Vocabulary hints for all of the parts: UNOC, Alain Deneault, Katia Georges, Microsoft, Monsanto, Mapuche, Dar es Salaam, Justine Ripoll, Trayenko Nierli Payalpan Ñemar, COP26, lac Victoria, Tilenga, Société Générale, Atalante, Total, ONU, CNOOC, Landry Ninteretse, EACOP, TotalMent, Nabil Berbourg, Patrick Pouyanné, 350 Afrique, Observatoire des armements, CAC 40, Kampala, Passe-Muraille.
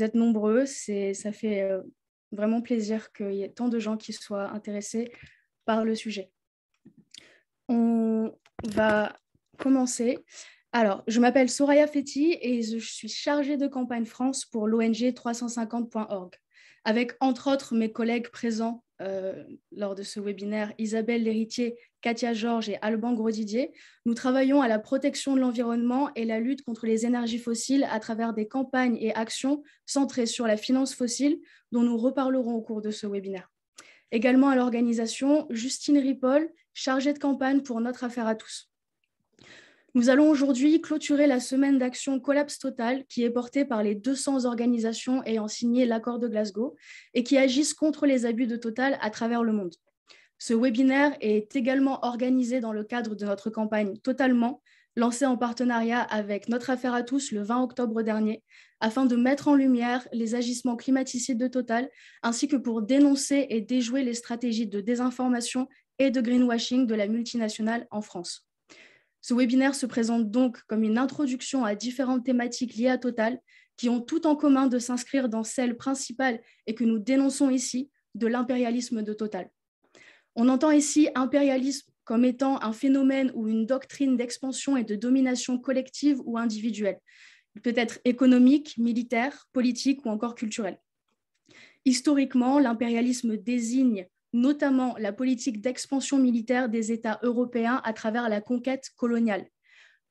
Vous êtes nombreux, ça fait vraiment plaisir qu'il y ait tant de gens qui soient intéressés par le sujet. On va commencer. Alors, je m'appelle Soraya Fetti et je suis chargée de campagne France pour l'ONG 350.org, avec entre autres mes collègues présents lors de ce webinaire, Isabelle LHéritier, Katia Georges et Alban Grosdidier. Nous travaillons à la protection de l'environnement et la lutte contre les énergies fossiles à travers des campagnes et actions centrées sur la finance fossile, dont nous reparlerons au cours de ce webinaire. Également à l'organisation, Justine Ripoll, chargée de campagne pour Notre Affaire à tous. Nous allons aujourd'hui clôturer la semaine d'action Collapse Total, qui est portée par les 200 organisations ayant signé l'accord de Glasgow et qui agissent contre les abus de Total à travers le monde. Ce webinaire est également organisé dans le cadre de notre campagne Totalement, lancée en partenariat avec Notre Affaire à tous le 20 octobre dernier, afin de mettre en lumière les agissements climaticides de Total, ainsi que pour dénoncer et déjouer les stratégies de désinformation et de greenwashing de la multinationale en France. Ce webinaire se présente donc comme une introduction à différentes thématiques liées à Total, qui ont tout en commun de s'inscrire dans celle principale et que nous dénonçons ici, de l'impérialisme de Total. On entend ici impérialisme comme étant un phénomène ou une doctrine d'expansion et de domination collective ou individuelle. Il peut être économique, militaire, politique ou encore culturel. Historiquement, l'impérialisme désigne notamment la politique d'expansion militaire des États européens à travers la conquête coloniale.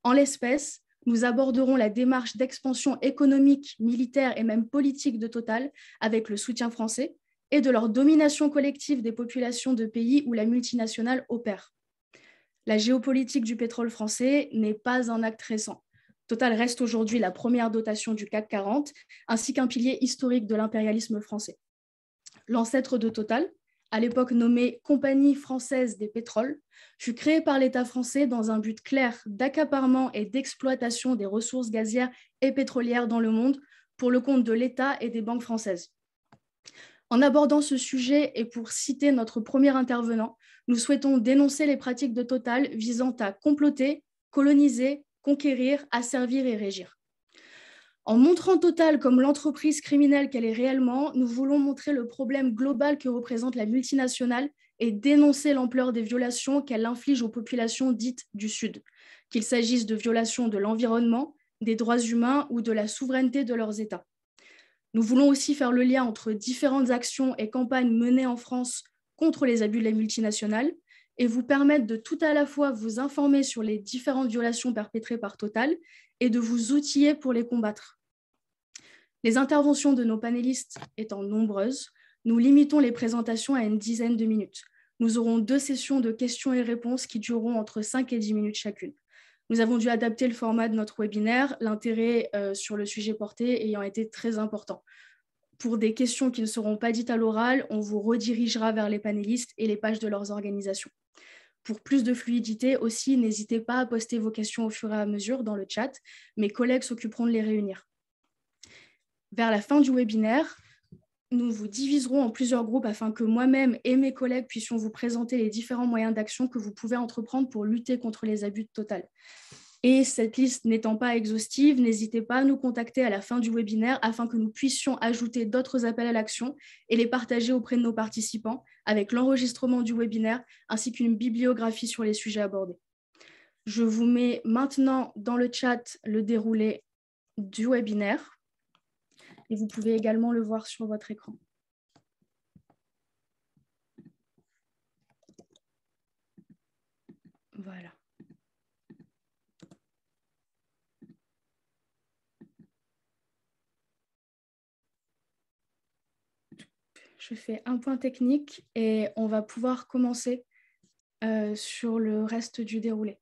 En l'espèce, nous aborderons la démarche d'expansion économique, militaire et même politique de Total avec le soutien français et de leur domination collective des populations de pays où la multinationale opère. La géopolitique du pétrole français n'est pas un acte récent. Total reste aujourd'hui la première dotation du CAC 40, ainsi qu'un pilier historique de l'impérialisme français. L'ancêtre de Total, à l'époque nommée Compagnie française des pétroles, fut créée par l'État français dans un but clair d'accaparement et d'exploitation des ressources gazières et pétrolières dans le monde pour le compte de l'État et des banques françaises. En abordant ce sujet et pour citer notre premier intervenant, nous souhaitons dénoncer les pratiques de Total visant à comploter, coloniser, conquérir, asservir et régir. En montrant Total comme l'entreprise criminelle qu'elle est réellement, nous voulons montrer le problème global que représente la multinationale et dénoncer l'ampleur des violations qu'elle inflige aux populations dites du Sud, qu'il s'agisse de violations de l'environnement, des droits humains ou de la souveraineté de leurs États. Nous voulons aussi faire le lien entre différentes actions et campagnes menées en France contre les abus de la multinationale et vous permettre de tout à la fois vous informer sur les différentes violations perpétrées par Total et de vous outiller pour les combattre. Les interventions de nos panélistes étant nombreuses, nous limitons les présentations à une dizaine de minutes. Nous aurons 2 sessions de questions et réponses qui dureront entre 5 et 10 minutes chacune. Nous avons dû adapter le format de notre webinaire, l'intérêt sur le sujet porté ayant été très important. Pour des questions qui ne seront pas dites à l'oral, on vous redirigera vers les panélistes et les pages de leurs organisations. Pour plus de fluidité aussi, n'hésitez pas à poster vos questions au fur et à mesure dans le chat. Mes collègues s'occuperont de les réunir. Vers la fin du webinaire, nous vous diviserons en plusieurs groupes afin que moi-même et mes collègues puissions vous présenter les différents moyens d'action que vous pouvez entreprendre pour lutter contre les abus de Total. Et cette liste n'étant pas exhaustive, n'hésitez pas à nous contacter à la fin du webinaire afin que nous puissions ajouter d'autres appels à l'action et les partager auprès de nos participants avec l'enregistrement du webinaire ainsi qu'une bibliographie sur les sujets abordés. Je vous mets maintenant dans le chat le déroulé du webinaire. Et vous pouvez également le voir sur votre écran. Voilà. Je fais un point technique et on va pouvoir commencer sur le reste du déroulé.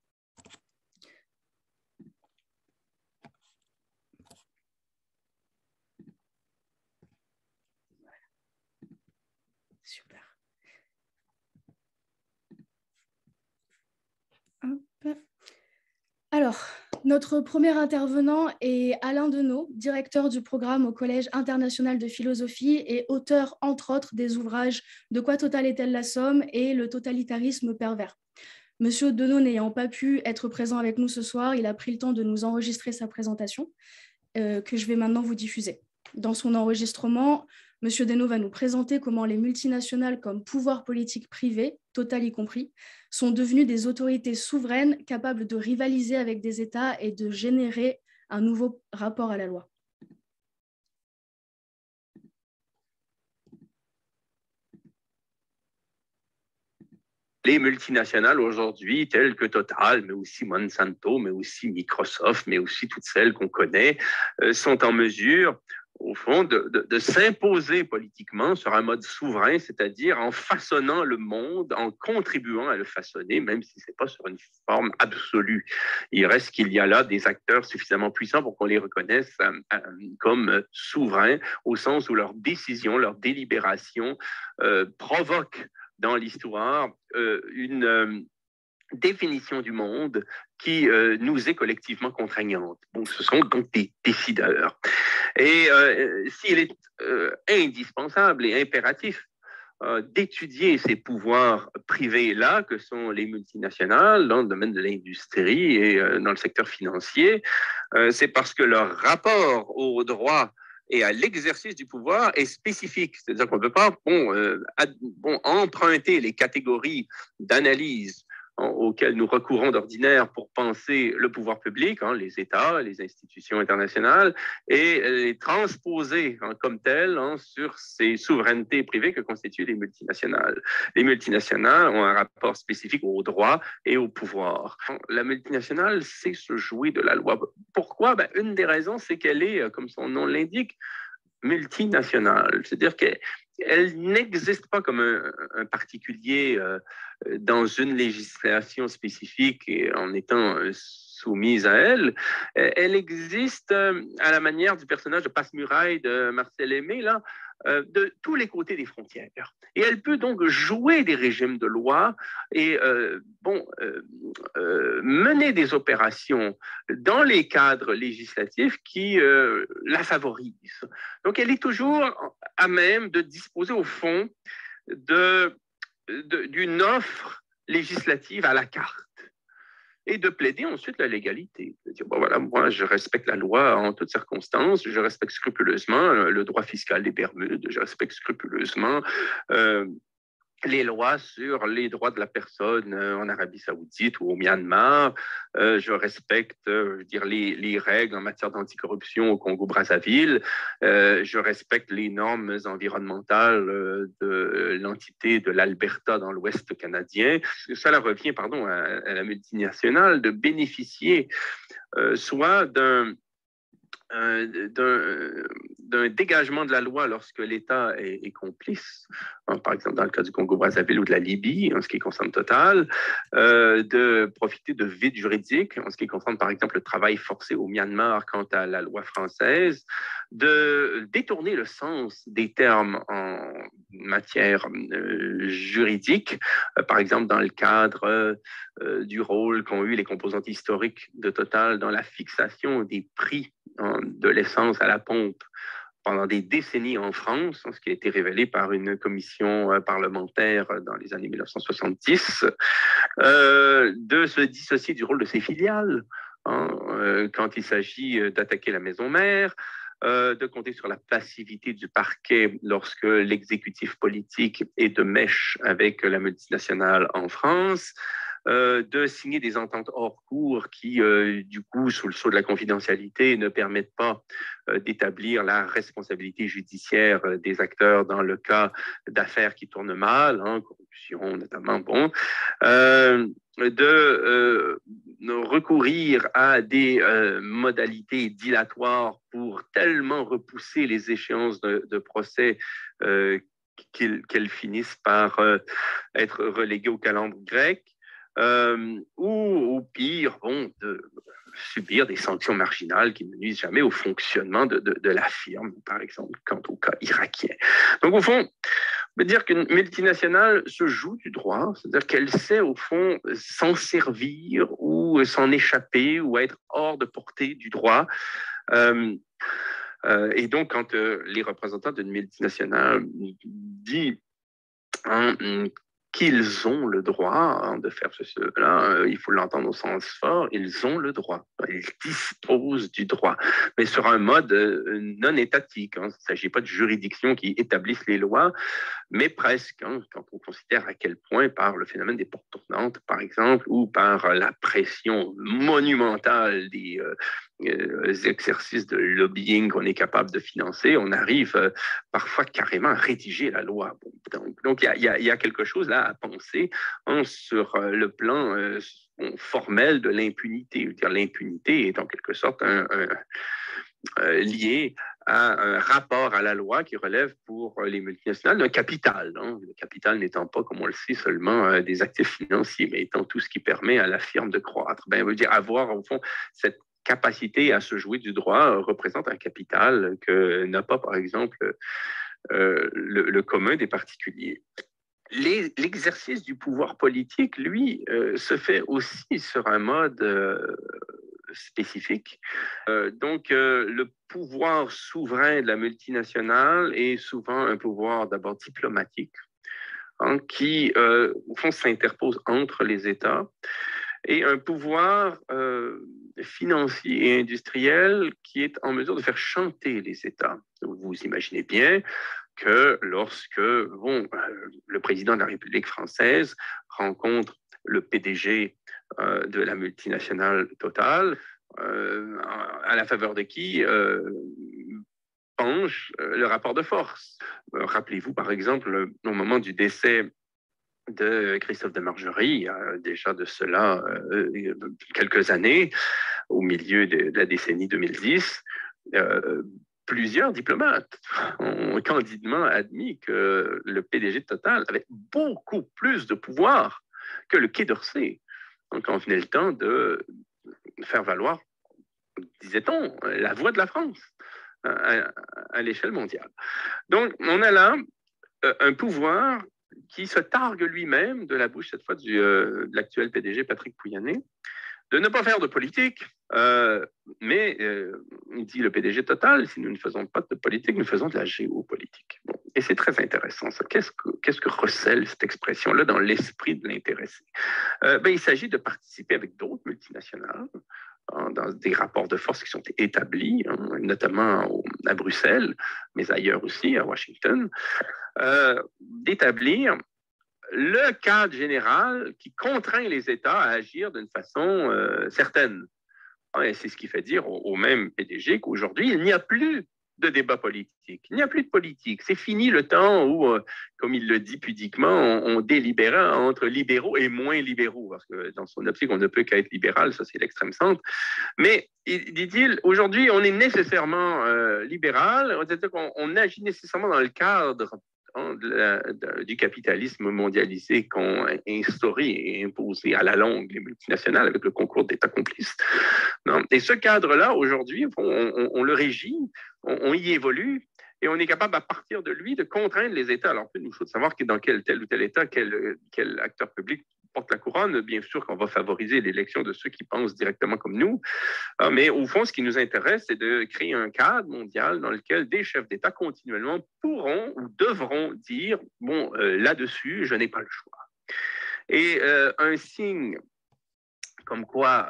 Alors, notre premier intervenant est Alain Deneault, directeur du programme au Collège international de philosophie et auteur, entre autres, des ouvrages « De quoi Total est-elle la somme ?» et « Le totalitarisme pervers ». Monsieur Deneault n'ayant pas pu être présent avec nous ce soir, il a pris le temps de nous enregistrer sa présentation que je vais maintenant vous diffuser. Dans son enregistrement, M. Deneault va nous présenter comment les multinationales comme pouvoir politique privé, Total y compris, sont devenues des autorités souveraines capables de rivaliser avec des États et de générer un nouveau rapport à la loi. Les multinationales aujourd'hui, telles que Total, mais aussi Monsanto, mais aussi Microsoft, mais aussi toutes celles qu'on connaît, sont en mesure, au fond, de s'imposer politiquement sur un mode souverain, c'est-à-dire en façonnant le monde, en contribuant à le façonner, même si ce n'est pas sur une forme absolue. Il reste qu'il y a là des acteurs suffisamment puissants pour qu'on les reconnaisse comme souverains, au sens où leurs décisions, leurs délibérations provoquent dans l'histoire une définition du monde qui nous est collectivement contraignante. Donc, ce sont donc des décideurs. Et s'il est indispensable et impératif d'étudier ces pouvoirs privés-là, que sont les multinationales, dans le domaine de l'industrie et dans le secteur financier, c'est parce que leur rapport au droit et à l'exercice du pouvoir est spécifique. C'est-à-dire qu'on ne peut pas emprunter les catégories d'analyse auxquelles nous recourons d'ordinaire pour penser le pouvoir public, les États, les institutions internationales, et les transposer comme telles sur ces souverainetés privées que constituent les multinationales. Les multinationales ont un rapport spécifique au droit et au pouvoir. La multinationale sait se jouer de la loi. Pourquoi? Une des raisons, c'est qu'elle est, comme son nom l'indique, multinationale, c'est-à-dire qu'elle n'existe pas comme un particulier dans une législation spécifique et en étant soumise à elle. Elle existe à la manière du personnage de Passe-Muraille de Marcel Aimé, là, de tous les côtés des frontières. Et elle peut donc jouer des régimes de loi et mener des opérations dans les cadres législatifs qui la favorisent. Donc elle est toujours à même de disposer au fond d'une offre législative à la carte. Et de plaider ensuite la légalité. De dire, voilà, moi, je respecte la loi en toutes circonstances, je respecte scrupuleusement le droit fiscal des Bermudes, je respecte scrupuleusement les lois sur les droits de la personne en Arabie Saoudite ou au Myanmar, je respecte les règles en matière d'anticorruption au Congo-Brazzaville, je respecte les normes environnementales de l'entité de l'Alberta dans l'Ouest canadien. Cela revient, à la multinationale de bénéficier soit d'un dégagement de la loi lorsque l'État est complice, par exemple dans le cas du Congo-Brazzaville ou de la Libye, en ce qui concerne Total, de profiter de vides juridiques, en ce qui concerne par exemple le travail forcé au Myanmar quant à la loi française, de détourner le sens des termes en matière juridique, par exemple dans le cadre du rôle qu'ont eu les composantes historiques de Total dans la fixation des prix de l'essence à la pompe pendant des décennies en France, ce qui a été révélé par une commission parlementaire dans les années 1970, de se dissocier du rôle de ses filiales quand il s'agit d'attaquer la maison mère, de compter sur la passivité du parquet lorsque l'exécutif politique est de mèche avec la multinationale en France, de signer des ententes hors cours qui, du coup, sous le sceau de la confidentialité, ne permettent pas d'établir la responsabilité judiciaire des acteurs dans le cas d'affaires qui tournent mal, corruption notamment, de recourir à des modalités dilatoires pour tellement repousser les échéances de procès qu'elles finissent par être reléguées au calendrier grec. Ou au pire, de subir des sanctions marginales qui ne nuisent jamais au fonctionnement de la firme, par exemple, quant au cas irakien. Donc, au fond, on peut dire qu'une multinationale se joue du droit, c'est-à-dire qu'elle sait, au fond, s'en servir ou s'en échapper ou être hors de portée du droit. Et donc, quand les représentants d'une multinationale disent qu'ils ont le droit de faire ceci, il faut l'entendre au sens fort, ils ont le droit, ils disposent du droit, mais sur un mode non étatique. Il ne s'agit pas de juridictions qui établissent les lois, mais presque, quand on considère à quel point par le phénomène des portes tournantes, par exemple, ou par la pression monumentale des exercices de lobbying qu'on est capable de financer, on arrive parfois carrément à rédiger la loi. Donc, il y a quelque chose là à penser sur le plan formel de l'impunité. L'impunité est en quelque sorte liée à un rapport à la loi qui relève pour les multinationales d'un capital. Le capital n'étant pas, comme on le sait, seulement des actifs financiers, mais étant tout ce qui permet à la firme de croître. Veut dire avoir, au fond, cette capacité à se jouer du droit représente un capital que n'a pas, par exemple, le commun des particuliers. L'exercice du pouvoir politique, lui, se fait aussi sur un mode spécifique. Le pouvoir souverain de la multinationale est souvent un pouvoir d'abord diplomatique, qui, au fond, s'interpose entre les États, et un pouvoir financier et industriel qui est en mesure de faire chanter les États. Vous imaginez bien que lorsque le président de la République française rencontre le PDG de la multinationale Total, à la faveur de qui penche le rapport de force. Rappelez-vous, par exemple, au moment du décès de Christophe de Margerie, déjà de cela quelques années, au milieu de la décennie 2010, plusieurs diplomates ont candidement admis que le PDG de Total avait beaucoup plus de pouvoir que le Quai d'Orsay. Donc, quand venait le temps de faire valoir, disait-on, la voix de la France à l'échelle mondiale. Donc, on a là un pouvoir qui se targue lui-même, de la bouche cette fois de l'actuel PDG Patrick Pouyanné, de ne pas faire de politique, mais il dit le PDG Total, si nous ne faisons pas de politique, nous faisons de la géopolitique. Et c'est très intéressant, ça. Qu'est-ce que recèle cette expression-là dans l'esprit de l'intéressé? Il s'agit de participer avec d'autres multinationales, dans des rapports de force qui sont établis, notamment à Bruxelles, mais ailleurs aussi, à Washington, d'établir le cadre général qui contraint les États à agir d'une façon certaine. Et c'est ce qui fait dire au même PDG qu'aujourd'hui, il n'y a plus de débat politique. Il n'y a plus de politique. C'est fini le temps où, comme il le dit pudiquement, on délibérait entre libéraux et moins libéraux, parce que dans son optique, on ne peut qu'être libéral, ça c'est l'extrême centre. Mais, dit-il, aujourd'hui, on est nécessairement libéral, c'est-à-dire qu'on agit nécessairement dans le cadre du capitalisme mondialisé qu'ont instauré et imposé à la longue les multinationales avec le concours d'États complices. Et ce cadre-là, aujourd'hui, on le régit, on y évolue, et on est capable, à partir de lui, de contraindre les États. Alors, il nous faut savoir que dans tel ou tel État, quel acteur public porte la couronne. Bien sûr qu'on va favoriser l'élection de ceux qui pensent directement comme nous, mais au fond, ce qui nous intéresse, c'est de créer un cadre mondial dans lequel des chefs d'État continuellement pourront ou devront dire « bon, là-dessus, je n'ai pas le choix ». Et un signe comme quoi,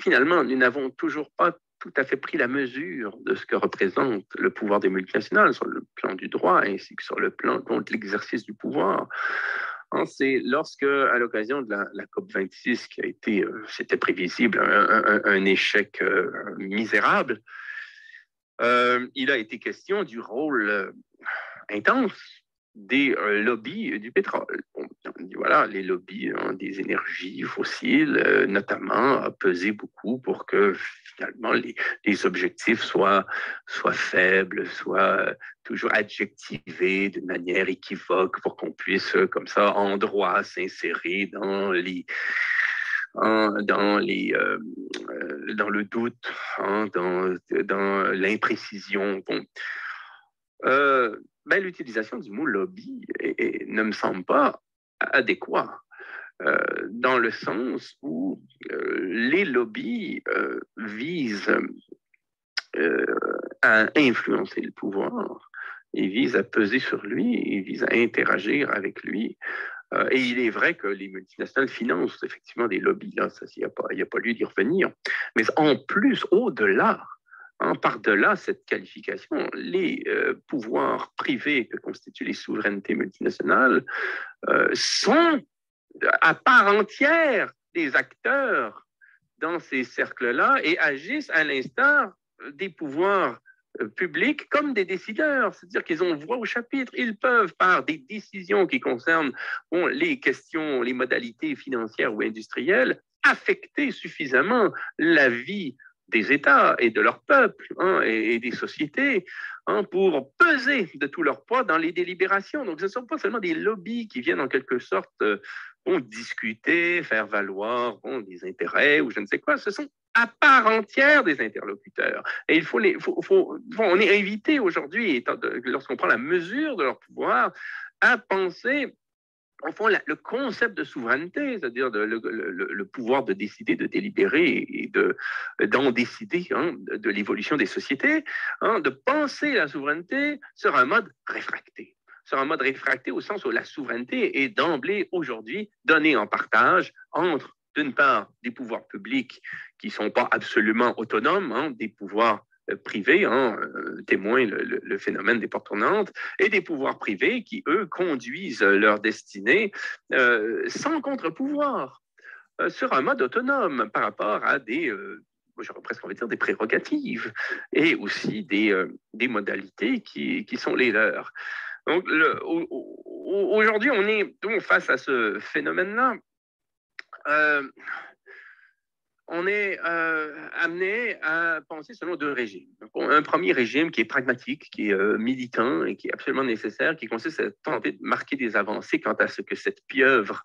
finalement, nous n'avons toujours pas tout à fait pris la mesure de ce que représente le pouvoir des multinationales sur le plan du droit ainsi que sur le plan contre l'exercice du pouvoir. C'est lorsque, à l'occasion de la COP26, qui a été, c'était prévisible, un échec misérable, il a été question du rôle intense des lobbies du pétrole. On dit, voilà, les lobbies des énergies fossiles, notamment, a pesé beaucoup pour que, finalement, les objectifs soient faibles, soient toujours adjectivés de manière équivoque pour qu'on puisse, comme ça, en droit, s'insérer dans le doute, dans l'imprécision. L'utilisation du mot « lobby » ne me semble pas adéquat, dans le sens où les lobbies visent à influencer le pouvoir il vise à peser sur lui, il vise à interagir avec lui. Et il est vrai que les multinationales financent effectivement des lobbies, là, il n'y a pas lieu d'y revenir. Mais en plus, au-delà, hein, par-delà cette qualification, les pouvoirs privés que constituent les souverainetés multinationales sont à part entière des acteurs dans ces cercles-là et agissent à l'instar des pouvoirs publics comme des décideurs, c'est-à-dire qu'ils ont voix au chapitre, ils peuvent, par des décisions qui concernent les questions, les modalités financières ou industrielles, affecter suffisamment la vie des États et de leurs peuples et des sociétés pour peser de tout leur poids dans les délibérations. Donc, ce ne sont pas seulement des lobbies qui viennent en quelque sorte discuter, faire valoir des intérêts ou je ne sais quoi, ce sont à part entière des interlocuteurs. Et il faut on est invité aujourd'hui, lorsqu'on prend la mesure de leur pouvoir, à penser en fond le concept de souveraineté, c'est-à-dire le pouvoir de décider, de délibérer et d'en décider de l'évolution des sociétés, de penser la souveraineté sur un mode réfracté. Sur un mode réfracté au sens où la souveraineté est d'emblée aujourd'hui donnée en partage entre, d'une part, des pouvoirs publics qui ne sont pas absolument autonomes, des pouvoirs privés, témoignent le phénomène des portes tournantes, et des pouvoirs privés qui, eux, conduisent leur destinée sans contre-pouvoir, sur un mode autonome par rapport à des... j'aurais presque envie de dire des prérogatives et aussi des modalités qui sont les leurs. Donc, aujourd'hui, on est face à ce phénomène-là. On est amené à penser selon deux régimes. Un premier régime qui est pragmatique, qui est militant et qui est absolument nécessaire, qui consiste à tenter de marquer des avancées quant à ce que cette pieuvre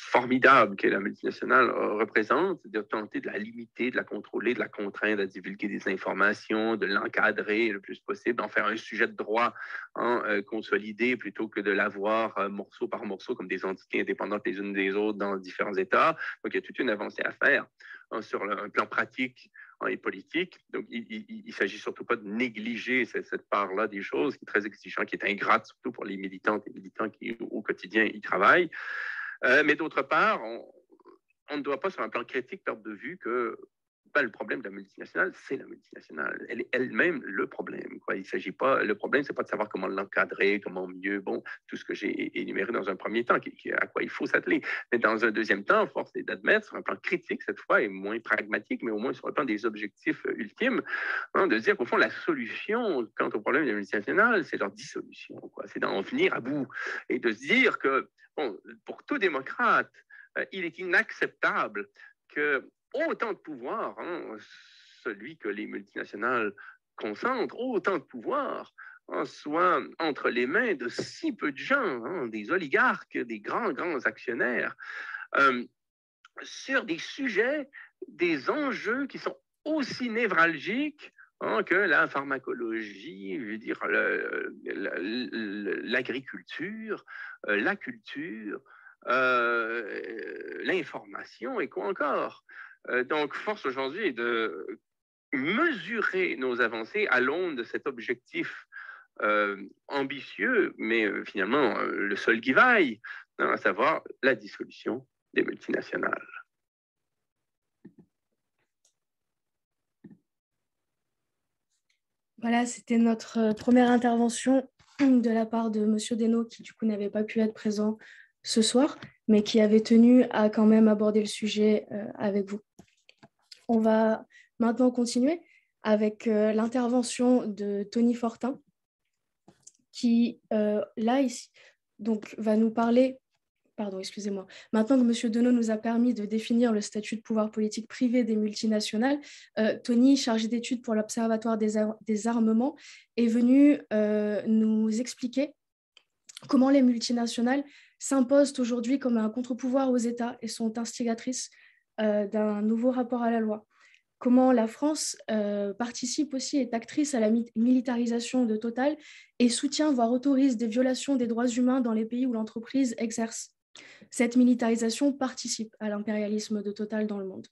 formidable que la multinationale représente, de tenter de la limiter, de la contrôler, de la contraindre à divulguer des informations, de l'encadrer le plus possible, d'en faire un sujet de droit consolidé plutôt que de l'avoir morceau par morceau comme des entités indépendantes les unes des autres dans différents États. Donc, il y a toute une avancée à faire sur un plan pratique et politique. Donc, il ne s'agit surtout pas de négliger cette part-là des choses qui est très exigeante, qui est ingrate, surtout pour les militantes et militants qui, au quotidien, y travaillent. Mais d'autre part, on ne doit pas, sur un plan critique, perdre de vue que le problème de la multinationale, c'est la multinationale. Elle est elle-même le problème. Il s'agit pas, le problème, ce n'est pas de savoir comment l'encadrer, comment mieux, tout ce que j'ai énuméré dans un premier temps, à quoi il faut s'atteler. Mais dans un deuxième temps, force est d'admettre, sur un plan critique, cette fois, et moins pragmatique, mais au moins sur le plan des objectifs ultimes, de dire qu'au fond, la solution quant au problème de la multinationale, c'est leur dissolution. C'est d'en venir à bout. Et de se dire que, pour tout démocrate, il est inacceptable que autant de pouvoir, celui que les multinationales concentrent, autant de pouvoir soit entre les mains de si peu de gens, des oligarques, des grands actionnaires, sur des sujets, des enjeux qui sont aussi névralgiques que la pharmacologie, je veux dire l'agriculture, la culture, l'information et quoi encore. Donc, force aujourd'hui est de mesurer nos avancées à l'aune de cet objectif ambitieux, mais finalement le seul qui vaille, à savoir la dissolution des multinationales. Voilà, c'était notre première intervention de la part de M. Deneault, qui du coup n'avait pas pu être présent ce soir, mais qui avait tenu à quand même aborder le sujet avec vous. On va maintenant continuer avec l'intervention de Tony Fortin, qui, là, ici, donc, va nous parler... Pardon, excusez-moi. Maintenant que M. Deneault nous a permis de définir le statut de pouvoir politique privé des multinationales, Tony, chargé d'études pour l'Observatoire des armements, est venu nous expliquer comment les multinationales s'imposent aujourd'hui comme un contre-pouvoir aux États et sont instigatrices d'un nouveau rapport à la loi. Comment la France participe aussi, est actrice à la militarisation de Total et soutient, voire autorise des violations des droits humains dans les pays où l'entreprise exerce. Cette militarisation participe à l'impérialisme de Total dans le monde.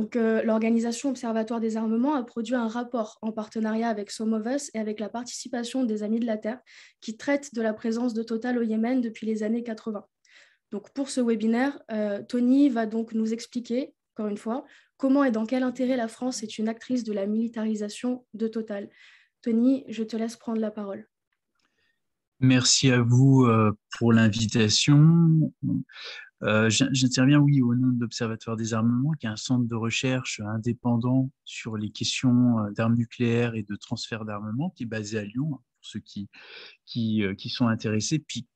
Donc, l'organisation Observatoire des armements a produit un rapport en partenariat avec Some of Us et avec la participation des Amis de la Terre qui traite de la présence de Total au Yémen depuis les années 80. Donc, pour ce webinaire, Tony va donc nous expliquer, encore une fois, comment et dans quel intérêt la France est une actrice de la militarisation de Total. Tony, je te laisse prendre la parole. Merci à vous pour l'invitation. J'interviens, oui, au nom de l'Observatoire des armements, qui est un centre de recherche indépendant sur les questions d'armes nucléaires et de transfert d'armement, qui est basé à Lyon, pour ceux qui sont intéressés, puis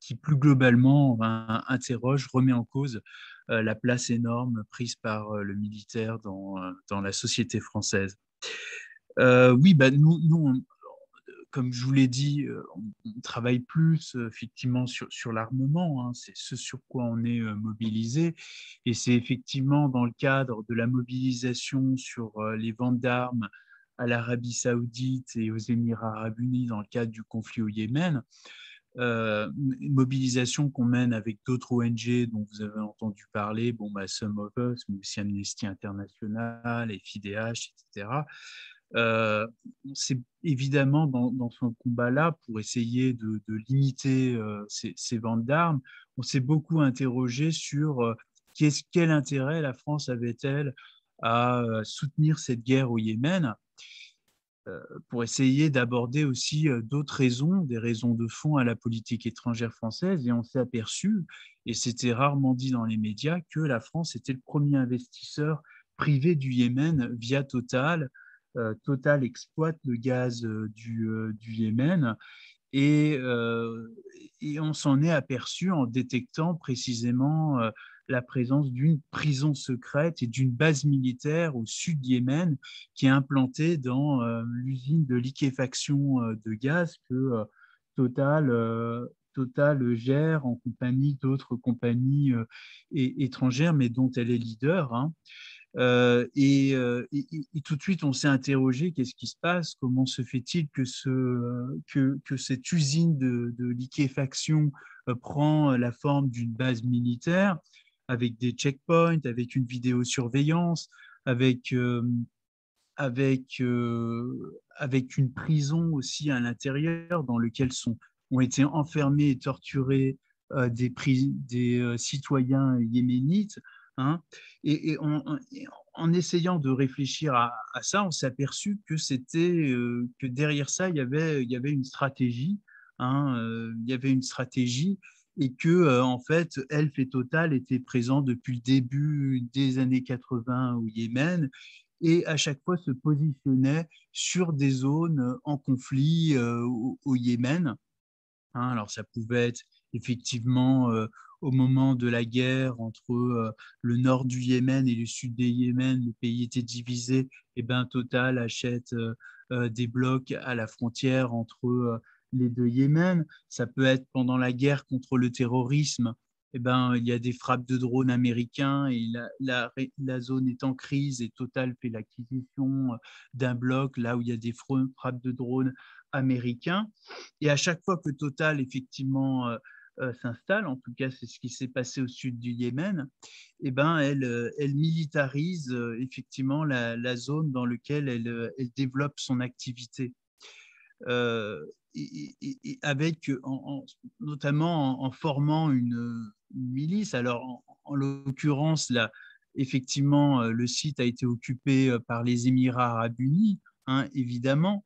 qui plus globalement interroge, remet en cause la place énorme prise par le militaire dans la société française. Oui, nous, comme je vous l'ai dit, on travaille plus effectivement sur l'armement, hein, c'est ce sur quoi on est mobilisé, et c'est effectivement dans le cadre de la mobilisation sur les ventes d'armes à l'Arabie Saoudite et aux Émirats Arabes Unis dans le cadre du conflit au Yémen, une mobilisation qu'on mène avec d'autres ONG dont vous avez entendu parler, Some of Us, mais aussi Amnesty International, FIDH, etc. C'est évidemment dans ce combat-là, pour essayer de limiter ces ventes d'armes, on s'est beaucoup interrogé sur quel intérêt la France avait-elle à soutenir cette guerre au Yémen, pour essayer d'aborder aussi d'autres raisons, des raisons de fond à la politique étrangère française. Et on s'est aperçu, et c'était rarement dit dans les médias, que la France était le premier investisseur privé du Yémen via Total. Total exploite le gaz du Yémen et on s'en est aperçu en détectant précisément la présence d'une prison secrète et d'une base militaire au sud du Yémen qui est implantée dans l'usine de liquéfaction de gaz que Total gère en compagnie d'autres compagnies étrangères, mais dont elle est leader, hein. Et tout de suite, on s'est interrogé, qu'est-ce qui se passe? Comment se fait-il que cette usine de liquéfaction prend la forme d'une base militaire avec des checkpoints, avec une vidéosurveillance, avec une prison aussi à l'intérieur dans laquelle ont été enfermés et torturés des citoyens yéménites. Hein, et en essayant de réfléchir à ça, on s'est aperçu que que derrière ça, il y avait une stratégie, hein, il y avait une stratégie, et que en fait, Elf et Total étaient présents depuis le début des années 80 au Yémen, et à chaque fois se positionnaient sur des zones en conflit au Yémen. Hein, alors ça pouvait être effectivement au moment de la guerre entre le nord du Yémen et le sud du Yémen, le pays était divisé, et ben Total achète des blocs à la frontière entre les deux Yémen. Ça peut être pendant la guerre contre le terrorisme, et ben il y a des frappes de drones américains et la zone est en crise et Total fait l'acquisition d'un bloc là où il y a des frappes de drones américains. Et à chaque fois que Total effectivement s'installe, en tout cas c'est ce qui s'est passé au sud du Yémen, et ben elle militarise effectivement la zone dans laquelle elle développe son activité, et avec notamment en formant une milice. Alors en l'occurrence là, effectivement le site a été occupé par les Émirats Arabes Unis, hein, évidemment,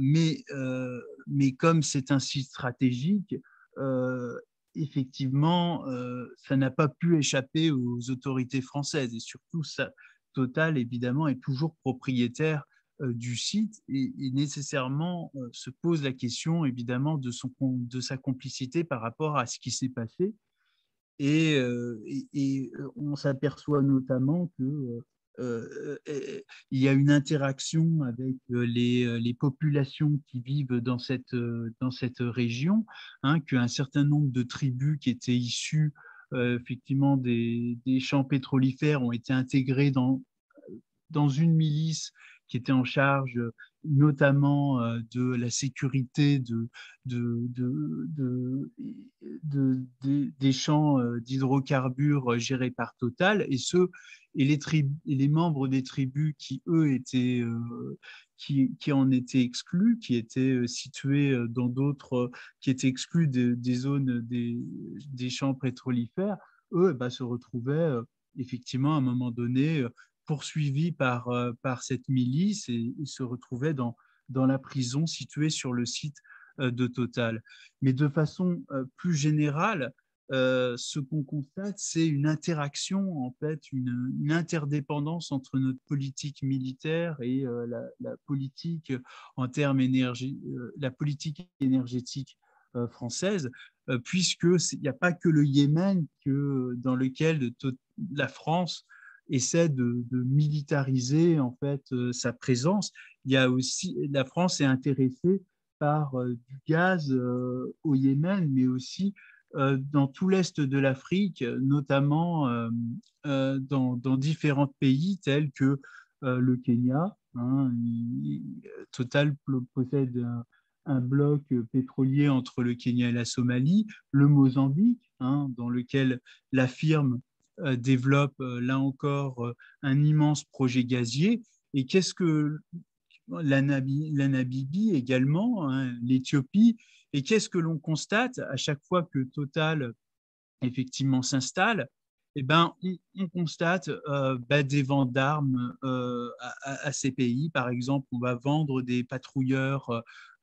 mais comme c'est un site stratégique, effectivement, ça n'a pas pu échapper aux autorités françaises, et surtout, Total, évidemment, est toujours propriétaire du site, et nécessairement se pose la question, évidemment, de sa complicité par rapport à ce qui s'est passé, et on s'aperçoit notamment que il y a une interaction avec les populations qui vivent dans cette région, hein, qu'un certain nombre de tribus qui étaient issues effectivement des champs pétrolifères ont été intégrées dans une milice qui était en charge notamment de la sécurité des champs d'hydrocarbures gérés par Total, et ce, et les membres des tribus qui, eux, étaient, qui en étaient exclus, qui étaient situés dans d'autres, qui étaient exclus des zones des champs pétrolifères, eux, bah, se retrouvaient effectivement à un moment donné poursuivis par cette milice et se retrouvaient dans la prison située sur le site de Total. Mais de façon plus générale, ce qu'on constate, c'est une interaction, en fait, une interdépendance entre notre politique militaire et la politique en termes la politique énergétique française, puisqu'il n'y a pas que le Yémen dans lequel la France essaie de militariser, en fait, sa présence. Il y a aussi, la France est intéressée par du gaz au Yémen, mais aussi dans tout l'est de l'Afrique, notamment dans différents pays tels que le Kenya. Hein, Total possède un bloc pétrolier entre le Kenya et la Somalie, le Mozambique, hein, dans lequel la firme développe là encore un immense projet gazier. Et qu'est-ce que la Namibie également, hein, l'Éthiopie. Et qu'est-ce que l'on constate à chaque fois que Total effectivement s'installe? Eh ben, on constate bah, des ventes d'armes à ces pays. Par exemple, on va vendre des patrouilleurs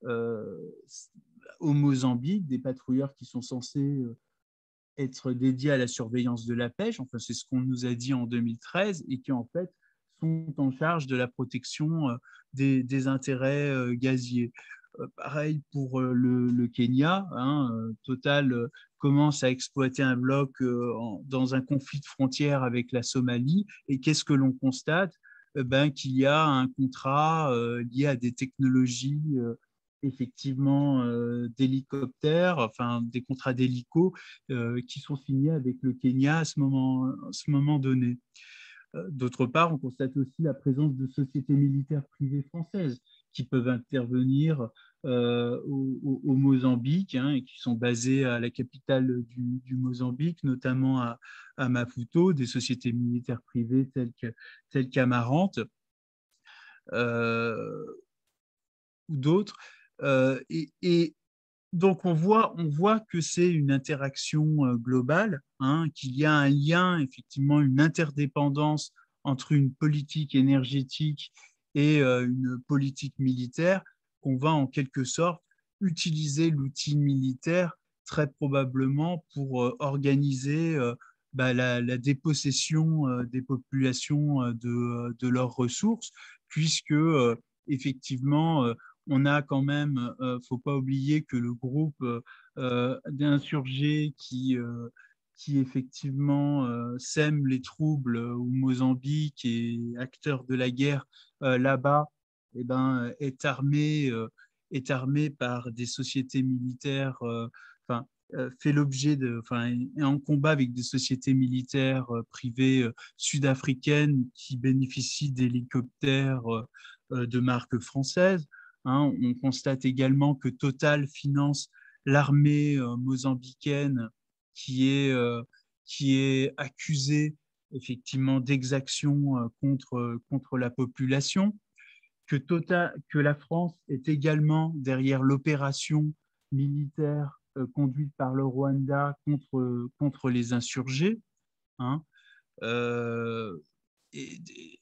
au Mozambique, des patrouilleurs qui sont censés être dédiés à la surveillance de la pêche. Enfin, c'est ce qu'on nous a dit en 2013 et qui, en fait, sont en charge de la protection des intérêts gaziers. Pareil pour le Kenya, hein, Total commence à exploiter un bloc dans un conflit de frontières avec la Somalie. Et qu'est-ce que l'on constate? Ben, qu'il y a un contrat lié à des technologies, effectivement, d'hélicoptères, enfin des contrats d'hélico qui sont signés avec le Kenya à ce moment donné. D'autre part, on constate aussi la présence de sociétés militaires privées françaises qui peuvent intervenir au Mozambique, hein, et qui sont basées à la capitale du Mozambique, notamment à Maputo, des sociétés militaires privées telles qu'Amarante ou d'autres. Et donc, on voit que c'est une interaction globale, hein, qu'il y a un lien, effectivement, une interdépendance entre une politique énergétique et une politique militaire, qu'on va en quelque sorte utiliser l'outil militaire très probablement pour organiser bah, la dépossession des populations de leurs ressources, puisque effectivement, on a quand même, il ne faut pas oublier que le groupe d'insurgés qui effectivement sème les troubles au Mozambique et acteur de la guerre là-bas, eh ben, est armé par des sociétés militaires, fait l'objet est en combat avec des sociétés militaires privées sud-africaines qui bénéficient d'hélicoptères de marque française. Hein, on constate également que Total finance l'armée mozambicaine qui est accusée effectivement d'exactions contre la population, que la France est également derrière l'opération militaire conduite par le Rwanda contre les insurgés, hein, et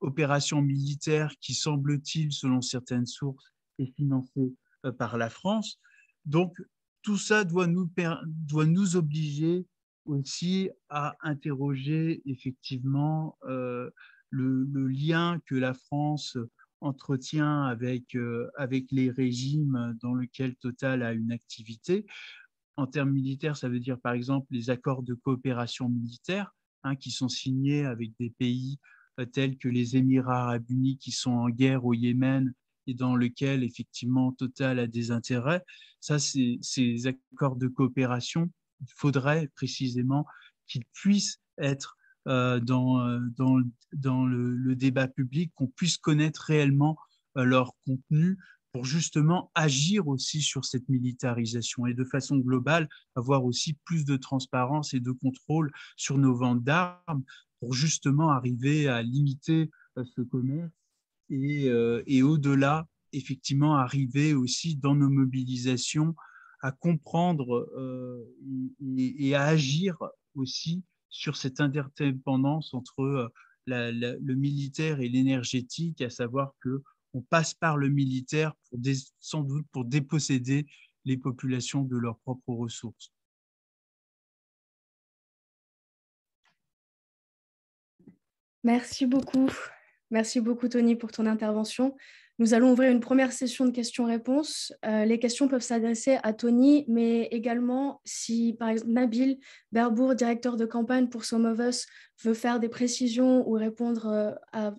opération militaire qui, semble-t-il, selon certaines sources, est financée par la France. Donc, tout ça doit nous obliger aussi à interroger effectivement le lien que la France entretient avec les régimes dans lesquels Total a une activité. En termes militaires, ça veut dire par exemple les accords de coopération militaire, hein, qui sont signés avec des pays tels que les Émirats arabes unis qui sont en guerre au Yémen, et dans lequel, effectivement, Total a des intérêts. Ça, ces accords de coopération, il faudrait précisément qu'ils puissent être dans le débat public, qu'on puisse connaître réellement leur contenu pour justement agir aussi sur cette militarisation et de façon globale, avoir aussi plus de transparence et de contrôle sur nos ventes d'armes, pour justement arriver à limiter ce commerce et au-delà, effectivement, arriver aussi dans nos mobilisations à comprendre et à agir aussi sur cette interdépendance entre le militaire et l'énergétique, à savoir qu'on passe par le militaire sans doute pour déposséder les populations de leurs propres ressources. Merci beaucoup. Merci beaucoup, Tony, pour ton intervention. Nous allons ouvrir une première session de questions-réponses. Les questions peuvent s'adresser à Tony, mais également si, par exemple, Nabil Berbourg, directeur de campagne pour Some of Us, veut faire des précisions ou répondre à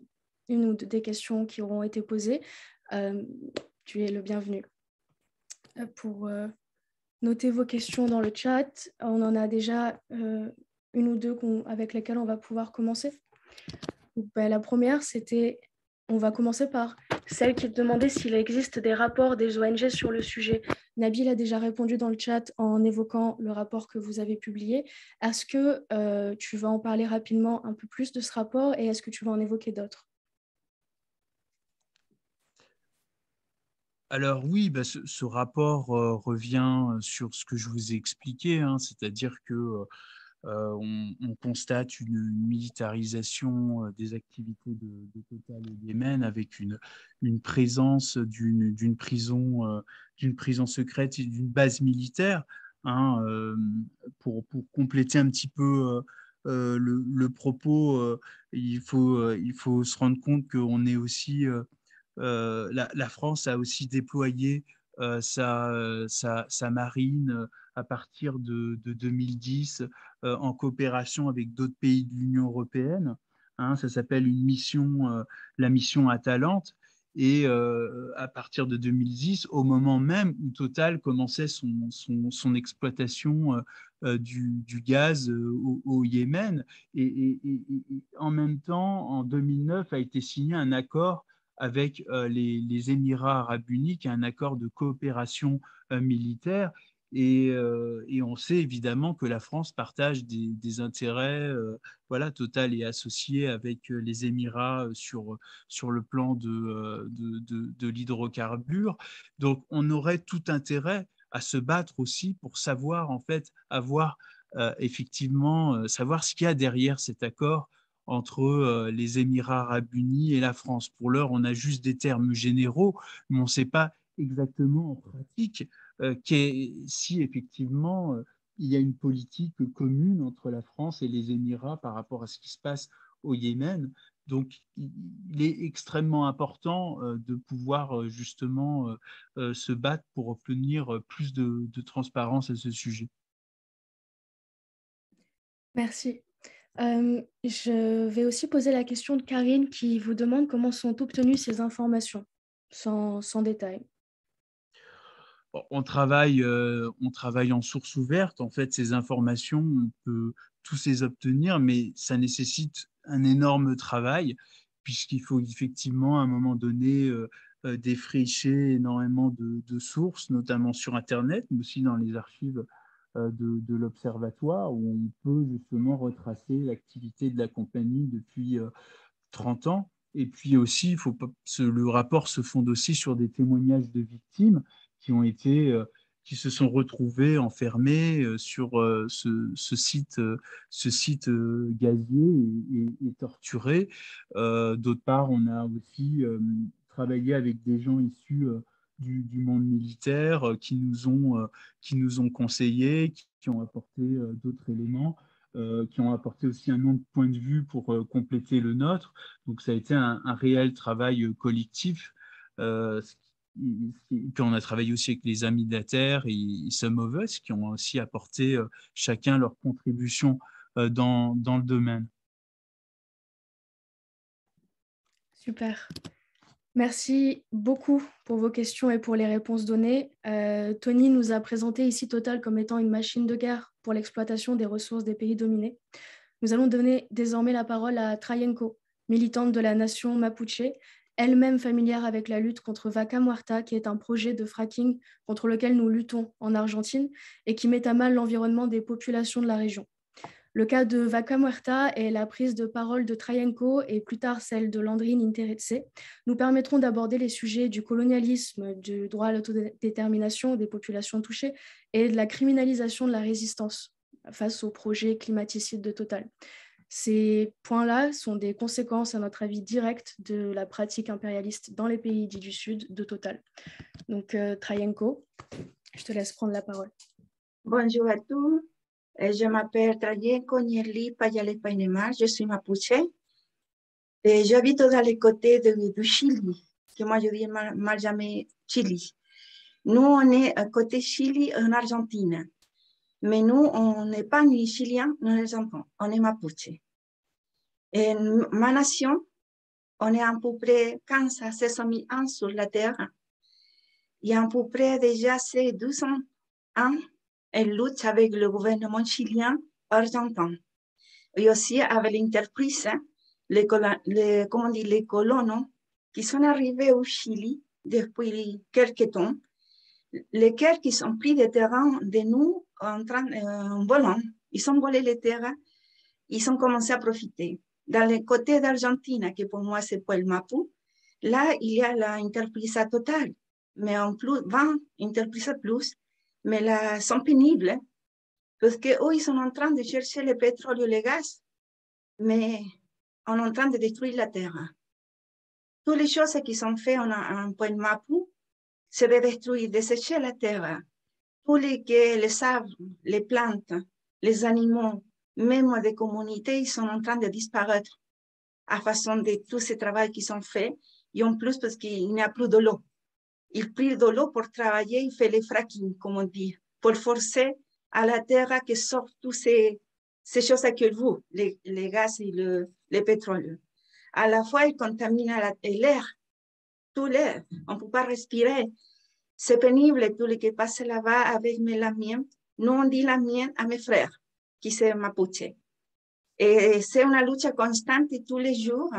une ou des questions qui auront été posées, tu es le bienvenu. Pour noter vos questions dans le chat, on en a déjà une ou deux avec lesquelles on va pouvoir commencer. Ben, la première, c'était... On va commencer par celle qui demandait s'il existe des rapports des ONG sur le sujet. Nabil a déjà répondu dans le chat en évoquant le rapport que vous avez publié. Est-ce que tu vas en parler rapidement un peu plus de ce rapport et est-ce que tu vas en évoquer d'autres? Alors oui, bah, ce rapport revient sur ce que je vous ai expliqué, hein, c'est-à-dire que... on constate une militarisation des activités de Total au Yémen avec une présence d'une prison secrète et d'une base militaire, hein, pour compléter un petit peu le propos, il faut se rendre compte qu'on est aussi la France a aussi déployé sa marine à partir de 2010 en coopération avec d'autres pays de l'Union européenne. Hein, ça s'appelle la mission Atalante. Et à partir de 2010, au moment même où Total commençait son exploitation du gaz au Yémen. Et en même temps, en 2009, a été signé un accord avec les Émirats arabes unis, un accord de coopération militaire. Et on sait évidemment que la France partage des intérêts, voilà, Total est associé avec les Émirats sur le plan de l'hydrocarbure. Donc, on aurait tout intérêt à se battre aussi pour savoir, en fait, savoir ce qu'il y a derrière cet accord entre les Émirats arabes unis et la France. Pour l'heure, on a juste des termes généraux, mais on ne sait pas exactement en pratique si effectivement il y a une politique commune entre la France et les Émirats par rapport à ce qui se passe au Yémen. Donc, il est extrêmement important de pouvoir justement se battre pour obtenir plus de transparence à ce sujet. Merci. Je vais aussi poser la question de Karine qui vous demande comment sont obtenues ces informations, sans détail. On travaille en source ouverte. En fait, ces informations, on peut tous les obtenir, mais ça nécessite un énorme travail puisqu'il faut effectivement, à un moment donné, défricher énormément de sources, notamment sur Internet, mais aussi dans les archives de l'Observatoire où on peut justement retracer l'activité de la compagnie depuis 30 ans. Et puis aussi, le rapport se fonde aussi sur des témoignages de victimes qui se sont retrouvés enfermés sur ce site gazier et torturés. D'autre part, on a aussi travaillé avec des gens issus du monde militaire qui nous ont conseillés, qui ont apporté d'autres éléments, qui ont apporté aussi un autre point de vue pour compléter le nôtre. Donc, ça a été un réel travail collectif. Puis on a travaillé aussi avec les Amis de la Terre et Some of Us qui ont aussi apporté chacun leur contribution dans le domaine. Super. Merci beaucoup pour vos questions et pour les réponses données. Tony nous a présenté ici Total comme étant une machine de guerre pour l'exploitation des ressources des pays dominés. Nous allons donner désormais la parole à Trayenko, militante de la nation Mapuche, elle-même familière avec la lutte contre Vaca Muerta, qui est un projet de fracking contre lequel nous luttons en Argentine et qui met à mal l'environnement des populations de la région. Le cas de Vaca Muerta et la prise de parole de Trayenko et plus tard celle de Landry Ninteretse nous permettront d'aborder les sujets du colonialisme, du droit à l'autodétermination des populations touchées et de la criminalisation de la résistance face au projet climaticide de Total. Ces points-là sont des conséquences, à notre avis, directes de la pratique impérialiste dans les pays dits du Sud de Total. Donc, Trayenko, je te laisse prendre la parole. Bonjour à tous. Je m'appelle Trayenko Nierli Payalpan Ñemar, je suis Mapuche et j'habite dans les côtés du Chili, que moi je dis mal jamais Chili. Nous, on est à côté Chili en Argentine, mais nous, on n'est pas ni chilien ni argentin, on est Mapuche. Et ma nation, on est à peu près 15 à 16 000 ans sur la terre. Il y a à peu près déjà ces 200 ans. Elle lutte avec le gouvernement chilien argentin et aussi avec l'entreprise, les colons qui sont arrivés au Chili depuis quelques temps, lesquels qui ont pris des terrains de nous en volant. Ils ont volé les terres, ils ont commencé à profiter. Dans les côtés d'Argentine, que pour moi c'est Puel Mapu, là il y a l'entreprise totale, mais en plus 20 entreprises plus. Mais là, sont pénibles parce qu'eux, ils sont en train de chercher le pétrole et le gaz, mais on est en train de détruire la terre. Toutes les choses qui sont faites en Puel Mapu, c'est de détruire, de sécher la terre. Tous les arbres, les plantes, les animaux, même des communautés, ils sont en train de disparaître à façon de tous ces travaux qui sont faits, et en plus parce qu'il n'y a plus de l'eau. Il prit de l'eau pour travailler, il fait les fracking, comme on dit, pour forcer à la terre que sortent toutes ces choses qu'elle veut, les gaz et le pétrole. À la fois, il contamine l'air, tout l'air, on ne peut pas respirer. C'est pénible, tout ce qui passe là-bas avec la mienne. Nous, on dit la mienne à mes frères, qui sont Mapuche. Et c'est une lutte constante tous les jours.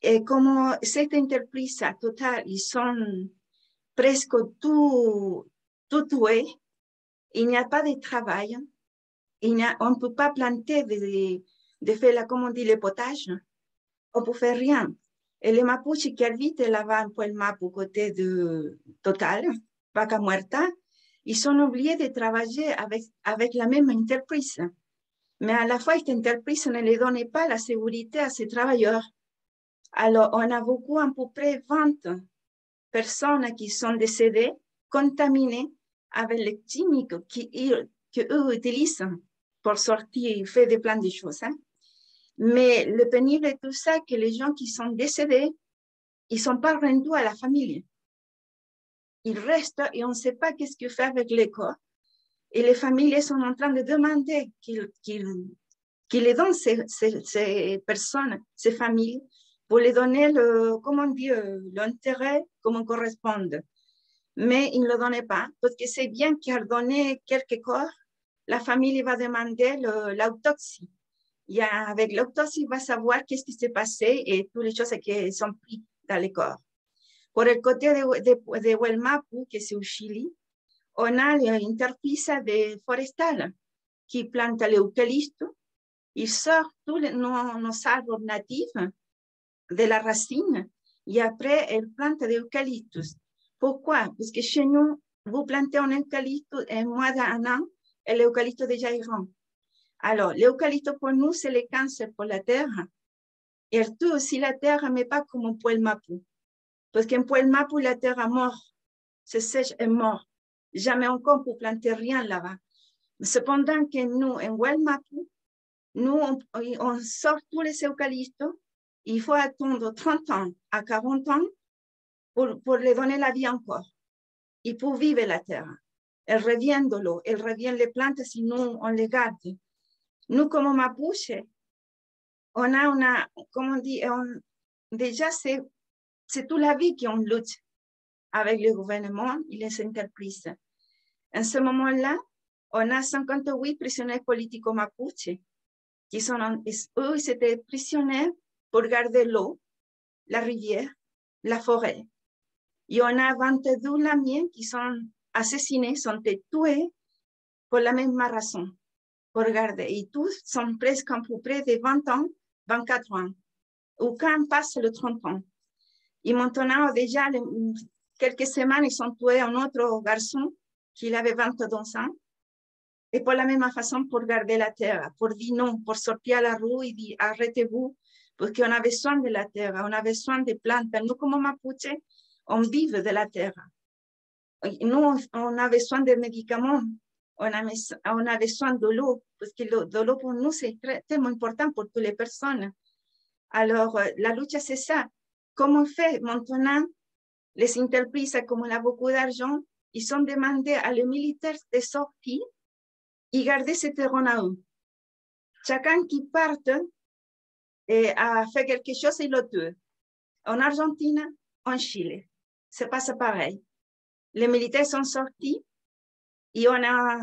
Et comme cette entreprise totale, ils sont presque tout tué, il n'y a pas de travail, on ne peut pas planter, de faire, comme on dit, les potages, on ne peut faire rien. Et les Mapuches qui habitent là-bas en Puel Mapu, côté de Total, Vaca Muerta, ils sont obligés de travailler avec la même entreprise. Mais à la fois, cette entreprise ne les donne pas la sécurité à ces travailleurs. Alors, on a beaucoup, à peu près 20 personnes qui sont décédées, contaminées avec les chimiques qu'eux utilisent pour sortir et faire plein de choses. Hein. Mais le pénible de tout ça, que les gens qui sont décédés, ils ne sont pas rendus à la famille. Ils restent et on ne sait pas qu'est-ce qu'ils font avec les corps. Et les familles sont en train de demander qu'ils les donnent, ces personnes, ces familles, pour les donner l'intérêt comme corresponde. Mais ils ne le donnaient pas, parce que c'est bien qu'ils ont donné quelques corps, la famille va demander l'autopsie. Avec l'autopsie, il va savoir qu'est-ce qui s'est passé et toutes les choses qui sont prises dans les corps. Pour le côté de Walmapu, qui est au Chili, on a l'entreprise forestale qui plante l'eucalyptus. Ils sortent tous nos arbres natifs de la racine, et après, elle plante d'eucalyptus. Pourquoi? Parce que chez nous, vous plantez un eucalyptus en moins d'un an, et l'eucalyptus déjà est grand. Alors, l'eucalyptus pour nous, c'est le cancer pour la terre. Et elle tue aussi la terre, mais pas comme en Puel Mapu. Parce qu'en Puel Mapu, la terre est morte, se sèche et morte. Jamais encore pour planter rien là-bas. Cependant que nous, en Walmapu, nous, on sort tous les eucalyptus. Il faut attendre 30 ans à 40 ans pour lui donner la vie encore. Et pour vivre la terre. Elle revient de l'eau, elle revient les plantes si nous, on les garde. Nous, comme Mapuche, déjà c'est toute la vie qu'on lutte avec le gouvernement et les entreprises. En ce moment-là, on a 58 prisonniers politiques Mapuche qui sont, eux, ils étaient prisonniers pour garder l'eau, la rivière, la forêt. Il y en a 22 lamiens qui sont assassinés, sont tués pour la même raison. Regardez, ils tous sont presque à peu près de 20 ans, 24 ans. Aucun passe le 30 ans. Et maintenant, déjà, quelques semaines, ils ont tué un autre garçon qui avait 22 ans. Et pour la même façon, pour garder la terre, pour dire non, pour sortir à la rue et dire arrêtez-vous, parce qu'on a besoin de la terre, on a besoin des plantes. Nous, comme Mapuche, on vit de la terre. Nous, on a besoin des médicaments, on a besoin de l'eau, parce que de l'eau pour nous, c'est tellement important pour toutes les personnes. Alors, la lutte, c'est ça. Comment on fait maintenant? Les entreprises, comme on a beaucoup d'argent, ils ont demandé à les militaires de sortir et garder ce terrain à eux. Chacun qui part a fait quelque chose et le tue. En Argentine, en Chili, c'est pas pareil. Les militaires sont sortis et on a,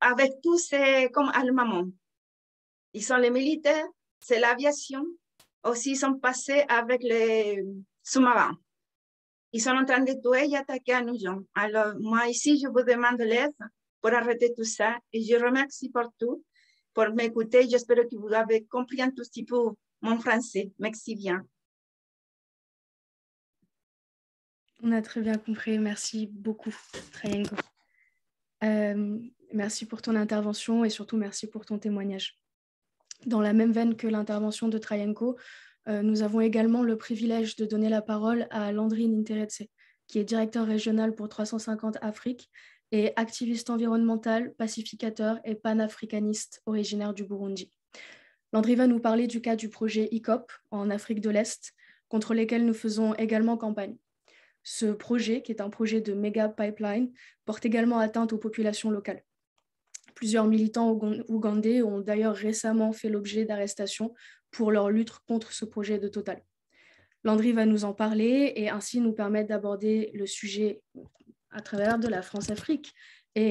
avec tous ces comme armement, ils sont les militaires, c'est l'aviation, aussi ils sont passés avec les sous-marins. Ils sont en train de tuer et attaquer à nos gens. Alors moi ici, je vous demande l'aide pour arrêter tout ça et je remercie pour tout, pour m'écouter. J'espère que vous avez compris un tout petit peu mon français. Merci bien. On a très bien compris. Merci beaucoup, Trayenko. Merci pour ton intervention et surtout merci pour ton témoignage. Dans la même veine que l'intervention de Trayenko, nous avons également le privilège de donner la parole à Landry Ninteretse, qui est directeur régional pour 350 Afrique et activiste environnemental, pacificateur et panafricaniste originaire du Burundi. Landry va nous parler du cas du projet EACOP en Afrique de l'Est, contre lesquels nous faisons également campagne. Ce projet, qui est un projet de méga pipeline, porte également atteinte aux populations locales. Plusieurs militants ougandais ont d'ailleurs récemment fait l'objet d'arrestations pour leur lutte contre ce projet de Total. Landry va nous en parler et ainsi nous permettre d'aborder le sujet à travers de la France-Afrique, qui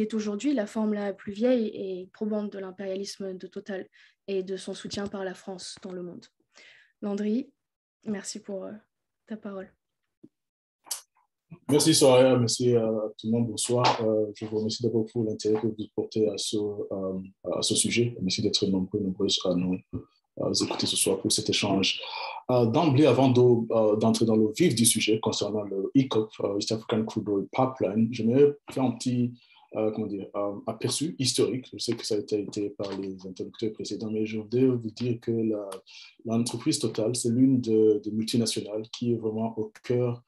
est aujourd'hui la forme la plus vieille et probante de l'impérialisme de Total et de son soutien par la France dans le monde. Landry, merci pour ta parole. Merci Soraya, merci à tout le monde, bonsoir. Je vous remercie d'abord pour l'intérêt que vous portez à ce sujet. Merci d'être nombreux à nous écouter ce soir pour cet échange. D'emblée, avant d'entrer dans le vif du sujet concernant le EACOP, East African Crude Oil Pipeline, je vais faire un petit aperçu historique. Je sais que ça a été dit par les interlocuteurs précédents, mais je voudrais vous dire que l'entreprise Total, c'est l'une des multinationales qui est vraiment au cœur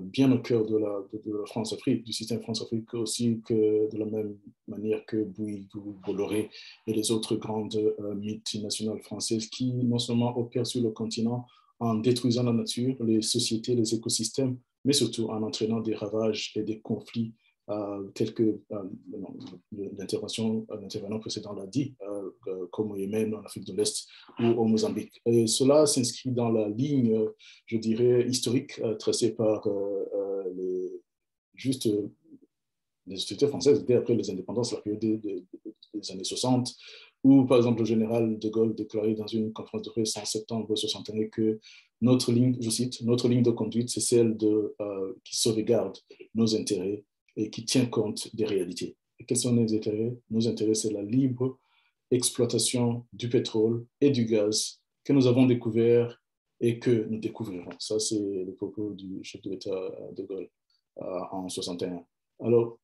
bien au cœur de la France-Afrique, du système France-Afrique aussi, que de la même manière que Bouygues, Bolloré et les autres grandes multinationales françaises qui non seulement opèrent sur le continent en détruisant la nature, les sociétés, les écosystèmes, mais surtout en entraînant des ravages et des conflits tels que l'intervenant précédent l'a dit, comme au Yémen, en Afrique de l'Est ou au Mozambique. Et cela s'inscrit dans la ligne, je dirais, historique tracée par les sociétés françaises dès après les indépendances, la période des années 60, où, par exemple, le général de Gaulle déclarait dans une conférence de presse en septembre 61 que notre ligne, je cite, notre ligne de conduite, c'est celle qui sauvegarde nos intérêts et qui tient compte des réalités. Et quels sont nos intérêts? Nos intérêts, c'est la libre exploitation du pétrole et du gaz que nous avons découvert et que nous découvrirons. Ça, c'est le propos du chef de l'État de Gaulle en 61. Alors,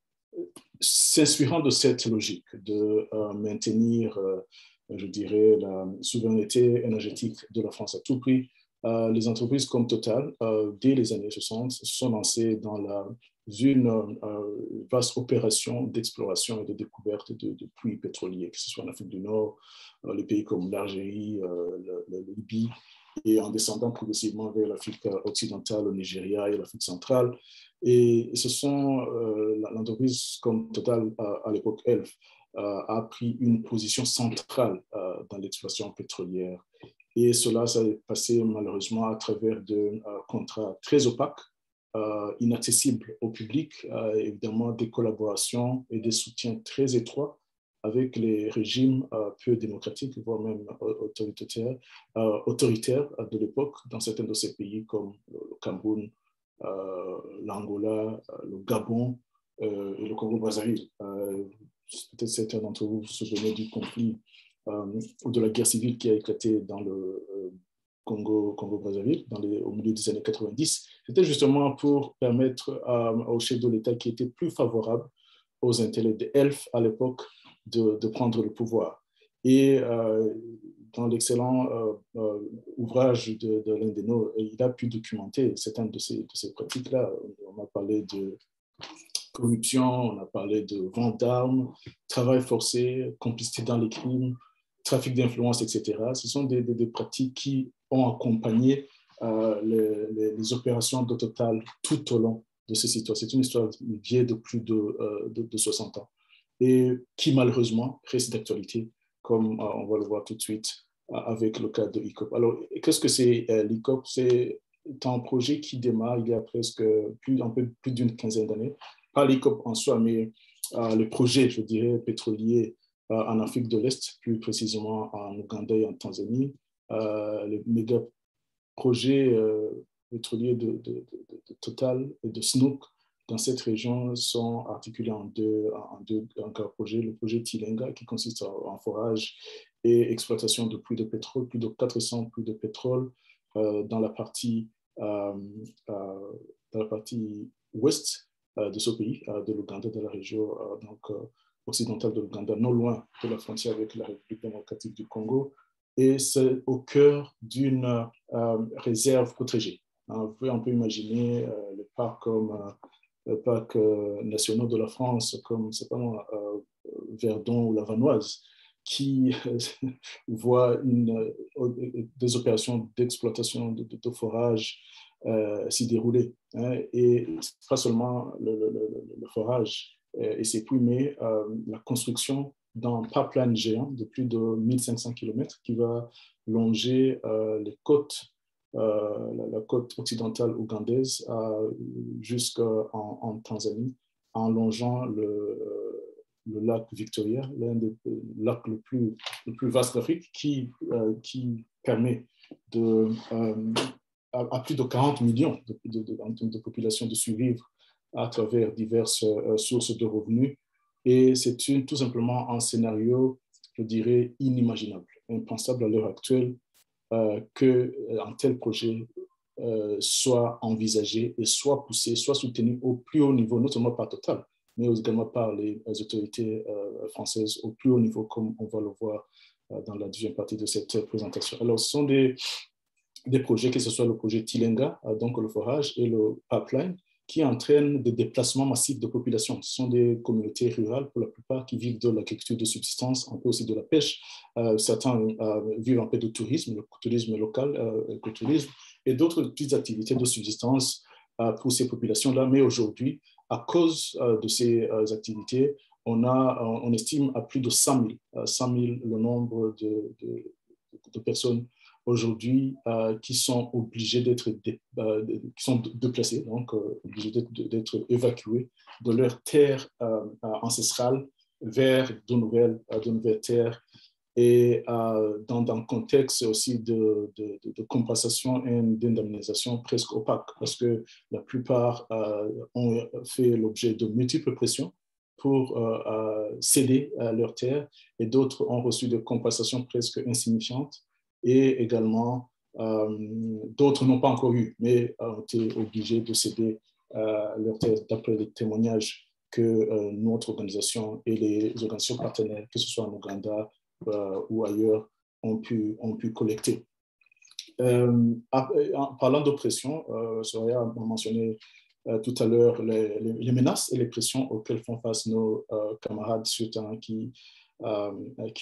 s'inspirant de cette logique de maintenir, je dirais, la souveraineté énergétique de la France à tout prix, les entreprises comme Total, dès les années 60, se sont lancées dans une vaste opération d'exploration et de découverte de puits pétroliers, que ce soit en Afrique du Nord, les pays comme l'Algérie, la Libye, et en descendant progressivement vers l'Afrique occidentale, le Nigeria et l'Afrique centrale. Et ce sont l'entreprise comme Total, à l'époque Elf, a pris une position centrale dans l'exploitation pétrolière. Et cela, ça est passé malheureusement à travers de contrats très opaques, inaccessibles au public, évidemment des collaborations et des soutiens très étroits avec les régimes peu démocratiques, voire même autoritaires de l'époque dans certains de ces pays comme le Cameroun, l'Angola, le Gabon et le Congo-Brazzaville. peut-être certains d'entre vous se souviennent du conflit ou de la guerre civile qui a éclaté dans le Congo-Brazzaville au milieu des années 90, c'était justement pour permettre au chef de l'État qui était plus favorable aux intérêts de Elf à l'époque de prendre le pouvoir. Et dans l'excellent ouvrage de Alain Deneault, il a pu documenter certaines de ces pratiques-là. On a parlé de corruption, on a parlé de vente d'armes, travail forcé, complicité dans les crimes, trafic d'influence, etc. Ce sont des pratiques qui ont accompagné les opérations de Total tout au long de ces histoires. C'est une histoire vieille de plus de 60 ans et qui, malheureusement, reste d'actualité, comme on va le voir tout de suite avec le cas de l'EACOP. Alors, qu'est-ce que c'est l'EACOP? C'est un projet qui démarre il y a presque un peu plus d'une quinzaine d'années, pas l'EACOP en soi, mais le projet, je dirais, pétrolier en Afrique de l'Est, plus précisément en Ouganda et en Tanzanie, les méga projets pétroliers de Total et de Snook dans cette région sont articulés en deux projets. Le projet Tilenga, qui consiste en forage et exploitation de puits de pétrole, plus de 400 puits de pétrole dans la partie ouest de ce pays, de l'Ouganda, de la région occidentale de l'Ouganda, non loin de la frontière avec la République démocratique du Congo. Et c'est au cœur d'une réserve protégée. On peut imaginer le parc comme le parc national de la France, comme c'est pas Verdon ou la Vanoise, qui voit des opérations d'exploitation de forage s'y dérouler. Hein, et pas seulement le forage et ses puits, mais la construction d'un pipeline géant de plus de 1500 km qui va longer les côtes, la côte occidentale ougandaise jusqu'en Tanzanie, en longeant le lac Victoria, l'un des lacs le plus vaste d'Afrique, qui permet à plus de 40 millions de populations de survivre à travers diverses sources de revenus. Et c'est tout simplement un scénario, je dirais, inimaginable, impensable à l'heure actuelle qu'un tel projet soit envisagé et soit poussé, soit soutenu au plus haut niveau, non seulement par Total, mais également par les autorités françaises au plus haut niveau, comme on va le voir dans la deuxième partie de cette présentation. Alors, ce sont des projets, que ce soit le projet Tilenga, donc le forage, et le pipeline, qui entraînent des déplacements massifs de populations. Ce sont des communautés rurales, pour la plupart, qui vivent de l'agriculture de subsistance, un peu aussi de la pêche. Certains vivent un peu de tourisme, le tourisme local, l'écotourisme, et d'autres petites activités de subsistance pour ces populations-là. Mais aujourd'hui, à cause de ces activités, on estime à plus de 100 000 le nombre de personnes aujourd'hui qui sont obligés d'être déplacés, donc obligés d'être évacués de leurs terres ancestrales vers de nouvelles terres, et dans un contexte aussi de compensation et d'indemnisation presque opaque, parce que la plupart ont fait l'objet de multiples pressions pour céder à leurs terres, et d'autres ont reçu des compensations presque insignifiantes, et également d'autres n'ont pas encore eu, mais ont été obligés de céder leur thèse d'après les témoignages que notre organisation et les organisations partenaires, que ce soit en Ouganda ou ailleurs, ont pu collecter. En parlant d'oppression, Soraya a mentionné tout à l'heure les menaces et les pressions auxquelles font face nos camarades sur le terrain qui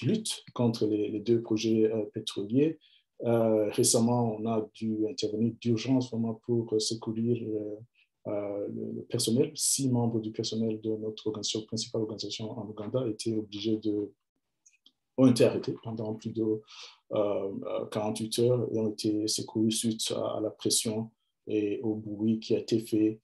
luttent contre les deux projets pétroliers. Récemment, on a dû intervenir d'urgence vraiment pour secourir le personnel. 6 membres du personnel de notre organisation, principale organisation en Ouganda, ont été arrêtés pendant plus de 48 heures et ont été secourus suite à la pression et au bruit qui a été fait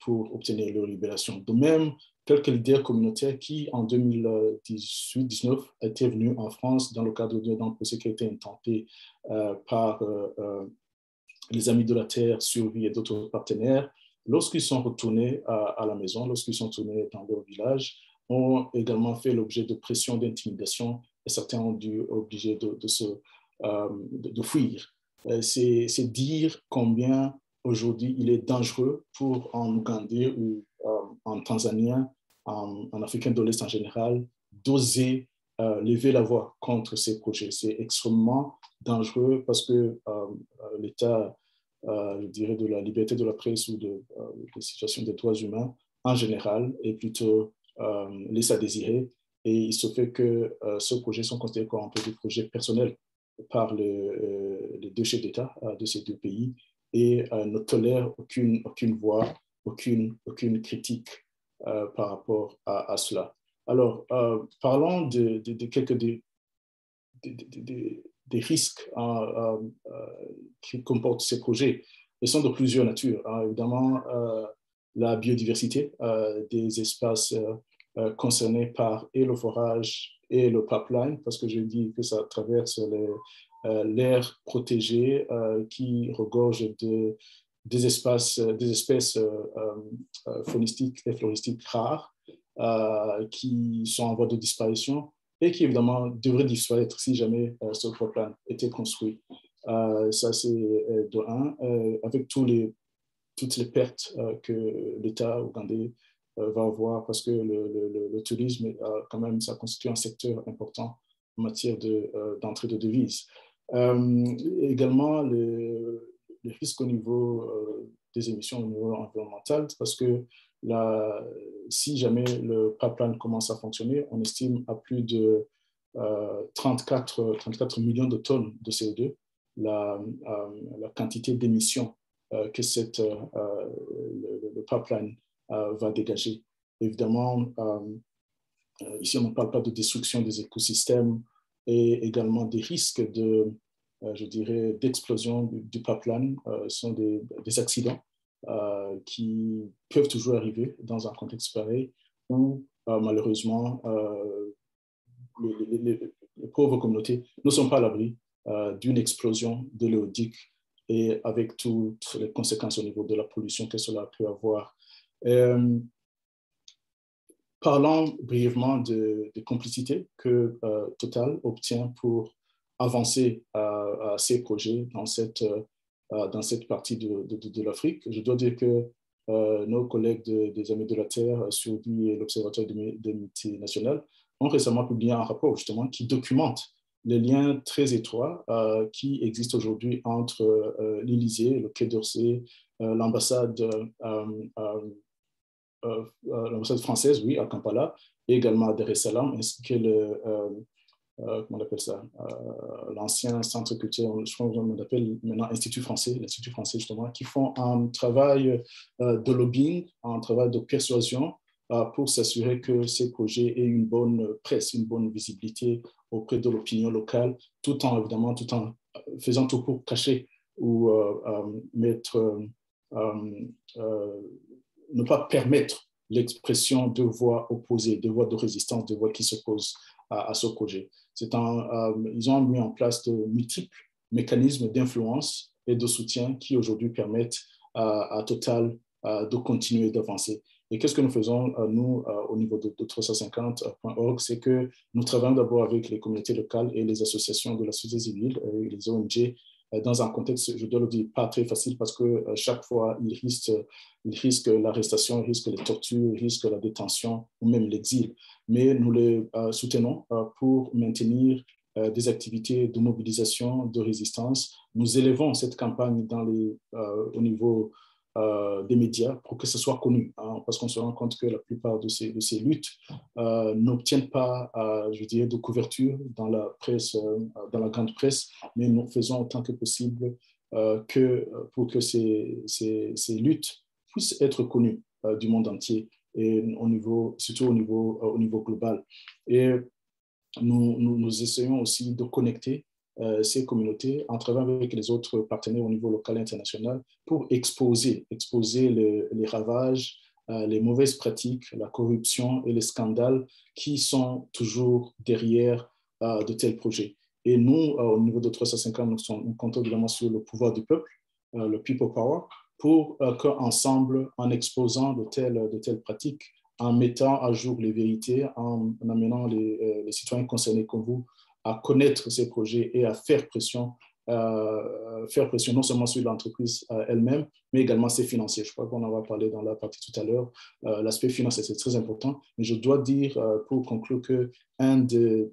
pour obtenir leur libération. De même, quelques leaders communautaires qui, en 2018-19, étaient venus en France dans le cadre d'un procès qui a été intenté par les Amis de la Terre, Survie et d'autres partenaires. Lorsqu'ils sont retournés à la maison, lorsqu'ils sont retournés dans leur village, ont également fait l'objet de pressions, d'intimidation, et certains ont dû obligés de fuir. C'est dire combien aujourd'hui il est dangereux pour un Ougandais ou un Tanzanien, un Africain de l'Est en général, d'oser lever la voix contre ces projets. C'est extrêmement dangereux parce que l'État, je dirais, de la liberté de la presse ou de la situation des droits humains en général est plutôt laissé à désirer. Et il se fait que ce projet sont considérés comme un peu des projets personnels par les deux chefs d'État de ces deux pays et ne tolèrent aucune voix, aucune critique par rapport à cela. Alors, parlons de quelques des risques qui comportent ces projets. Ils sont de plusieurs natures. Hein. Évidemment, la biodiversité des espaces concernés par et le forage et le pipeline, parce que je dis que ça traverse l'air protégé qui regorge des espèces faunistiques et floristiques rares qui sont en voie de disparition et qui évidemment devraient disparaître si jamais ce pipeline était construit. Ça c'est de un, avec toutes les pertes que l'État ougandais va avoir, parce que le tourisme, quand même, ça constitue un secteur important en matière d'entrée de devises. Également, les risques au niveau des émissions, au niveau environnemental, parce que si jamais le pipeline commence à fonctionner, on estime à plus de 34 millions de tonnes de CO2 la quantité d'émissions que le pipeline va dégager. Évidemment, ici, on ne parle pas de destruction des écosystèmes et également des risques d'explosion du pipeline. Ce sont des accidents qui peuvent toujours arriver dans un contexte pareil où, malheureusement, les pauvres communautés ne sont pas à l'abri d'une explosion de l'éolique et avec toutes les conséquences au niveau de la pollution que cela peut avoir. Parlons brièvement des complicités que Total obtient pour avancer à ces projets dans cette partie de l'Afrique. Je dois dire que nos collègues des Amis de la Terre, Survie et l'Observatoire des multinationales ont récemment publié un rapport justement qui documente les liens très étroits qui existent aujourd'hui entre l'Élysée, le Quai d'Orsay, l'ambassade française, oui, à Kampala, et également à Dar es Salaam, ainsi que l'ancien centre culturel, je crois qu'on l'appelle maintenant l'Institut français justement, qui font un travail de lobbying, un travail de persuasion pour s'assurer que ces projets aient une bonne presse, une bonne visibilité auprès de l'opinion locale, tout en faisant tout pour cacher ou ne pas permettre l'expression de voix opposées, de voix de résistance, de voix qui s'opposent à ce projet. Ils ont mis en place de multiples mécanismes d'influence et de soutien qui aujourd'hui permettent à Total de continuer d'avancer. Et qu'est-ce que nous faisons, nous, au niveau de 350.org, c'est que nous travaillons d'abord avec les communautés locales et les associations de la société civile, les ONG, dans un contexte, je dois le dire, pas très facile parce que chaque fois, ils risquent l'arrestation, ils risquent les tortures, ils risquent la détention ou même l'exil. Mais nous les soutenons pour maintenir des activités de mobilisation, de résistance. Nous élevons cette campagne au niveau des médias pour que ce soit connu, hein, parce qu'on se rend compte que la plupart de ces luttes n'obtiennent pas, de couverture dans la presse, dans la grande presse, mais nous faisons autant que possible pour que ces luttes puissent être connues du monde entier et surtout au niveau global. Et nous essayons aussi de connecter ces communautés en travaillant avec les autres partenaires au niveau local et international pour exposer les ravages, les mauvaises pratiques, la corruption et les scandales qui sont toujours derrière de tels projets. Et nous, au niveau de 350, nous comptons évidemment sur le pouvoir du peuple, le people power, pour qu'ensemble, en exposant de telles pratiques, en mettant à jour les vérités, en amenant les citoyens concernés comme vous à connaître ces projets et à faire pression non seulement sur l'entreprise elle-même, mais également ses financiers. Je crois qu'on en va parler dans la partie tout à l'heure. L'aspect financier, c'est très important. Mais je dois dire, pour conclure, qu'un des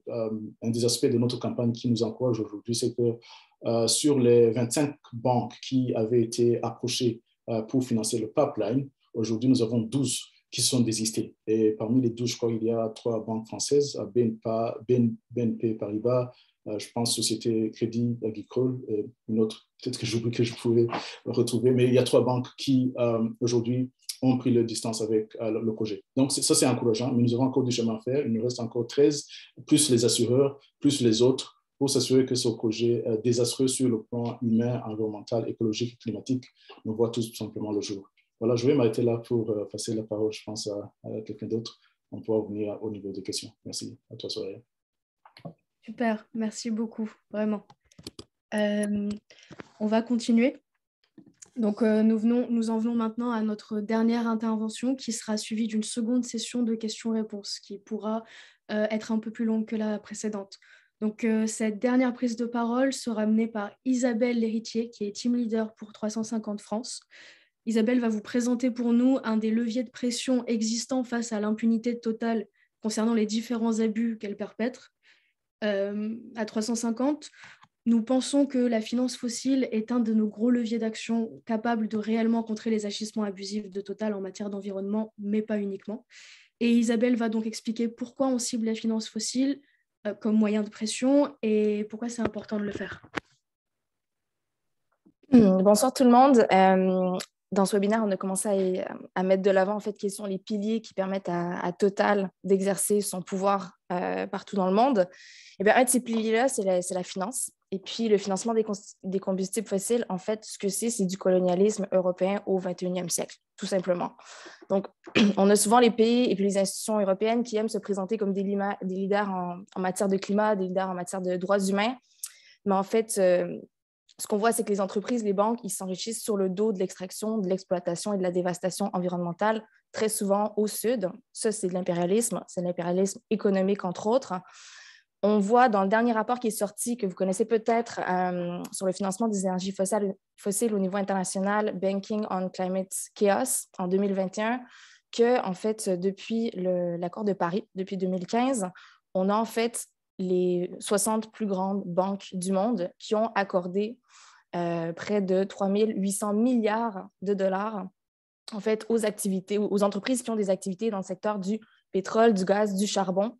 aspects de notre campagne qui nous encourage aujourd'hui, c'est que sur les 25 banques qui avaient été approchées pour financer le pipeline, aujourd'hui, nous avons 12 qui sont désistées. Et parmi les 12, je crois qu'il y a 3 banques françaises, BNP Paribas, je pense Société Crédit Agricole, et une autre, peut-être que j'oublie que je pouvais retrouver, mais il y a 3 banques qui, aujourd'hui, ont pris leur distance avec le projet. Donc, ça, c'est encourageant, mais nous avons encore du chemin à faire. Il nous reste encore 13, plus les assureurs, plus les autres, pour s'assurer que ce projet désastreux sur le plan humain, environnemental, écologique et climatique nous voit tout simplement le jour. Voilà, je vais m'arrêter là pour passer la parole, je pense, à quelqu'un d'autre. On pourra revenir au niveau des questions. Merci à toi, Soraya. Super, merci beaucoup, vraiment. On va continuer. Donc, nous en venons maintenant à notre dernière intervention qui sera suivie d'une seconde session de questions-réponses qui pourra être un peu plus longue que la précédente. Donc, cette dernière prise de parole sera menée par Isabelle LHéritier, qui est team leader pour 350 France. Isabelle va vous présenter pour nous un des leviers de pression existants face à l'impunité totale concernant les différents abus qu'elle perpètre. À 350, nous pensons que la finance fossile est un de nos gros leviers d'action capable de réellement contrer les agissements abusifs de Total en matière d'environnement, mais pas uniquement. Et Isabelle va donc expliquer pourquoi on cible la finance fossile comme moyen de pression et pourquoi c'est important de le faire. Bonsoir tout le monde. Dans ce webinaire, on a commencé à mettre de l'avant en fait quels sont les piliers qui permettent à Total d'exercer son pouvoir partout dans le monde. Et bien, un de ces piliers-là, c'est la finance. Et puis, le financement des combustibles fossiles, en fait, ce que c'est du colonialisme européen au 21e siècle, tout simplement. Donc, on a souvent les pays et puis les institutions européennes qui aiment se présenter comme des leaders en matière de climat, des leaders en matière de droits humains. Mais en fait, ce qu'on voit, c'est que les entreprises, les banques, ils s'enrichissent sur le dos de l'extraction, de l'exploitation et de la dévastation environnementale, très souvent au sud. Ça, c'est de l'impérialisme économique, entre autres. On voit dans le dernier rapport qui est sorti, que vous connaissez peut-être, sur le financement des énergies fossiles au niveau international, Banking on Climate Chaos, en 2021, que, en fait, depuis l'accord de Paris, depuis 2015, on a en fait les 60 plus grandes banques du monde qui ont accordé près de 3 800 milliards de dollars en fait, aux activités, aux entreprises qui ont des activités dans le secteur du pétrole, du gaz, du charbon.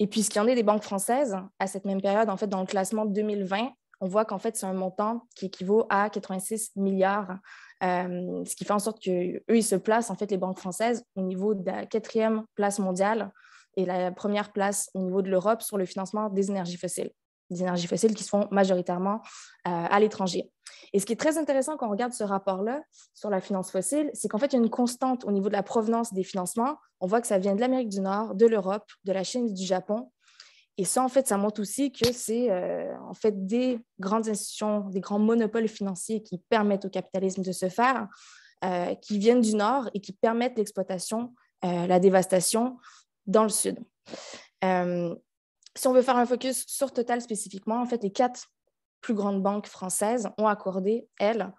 Et puis, ce qu'il y en a des banques françaises, à cette même période, en fait, dans le classement 2020, on voit qu'en fait, c'est un montant qui équivaut à 86 milliards, ce qui fait en sorte qu'eux, ils se placent, en fait, les banques françaises, au niveau de la 4e place mondiale, et la première place au niveau de l'Europe sur le financement des énergies fossiles qui se font majoritairement à l'étranger. Et ce qui est très intéressant quand on regarde ce rapport-là sur la finance fossile, c'est qu'en fait, il y a une constante au niveau de la provenance des financements. On voit que ça vient de l'Amérique du Nord, de l'Europe, de la Chine, du Japon. Et ça, en fait, ça montre aussi que c'est en fait des grandes institutions, des grands monopoles financiers qui permettent au capitalisme de se faire, qui viennent du Nord et qui permettent l'exploitation, la dévastation, dans le sud. Si on veut faire un focus sur Total spécifiquement, en fait, les 4 plus grandes banques françaises ont accordé, elles,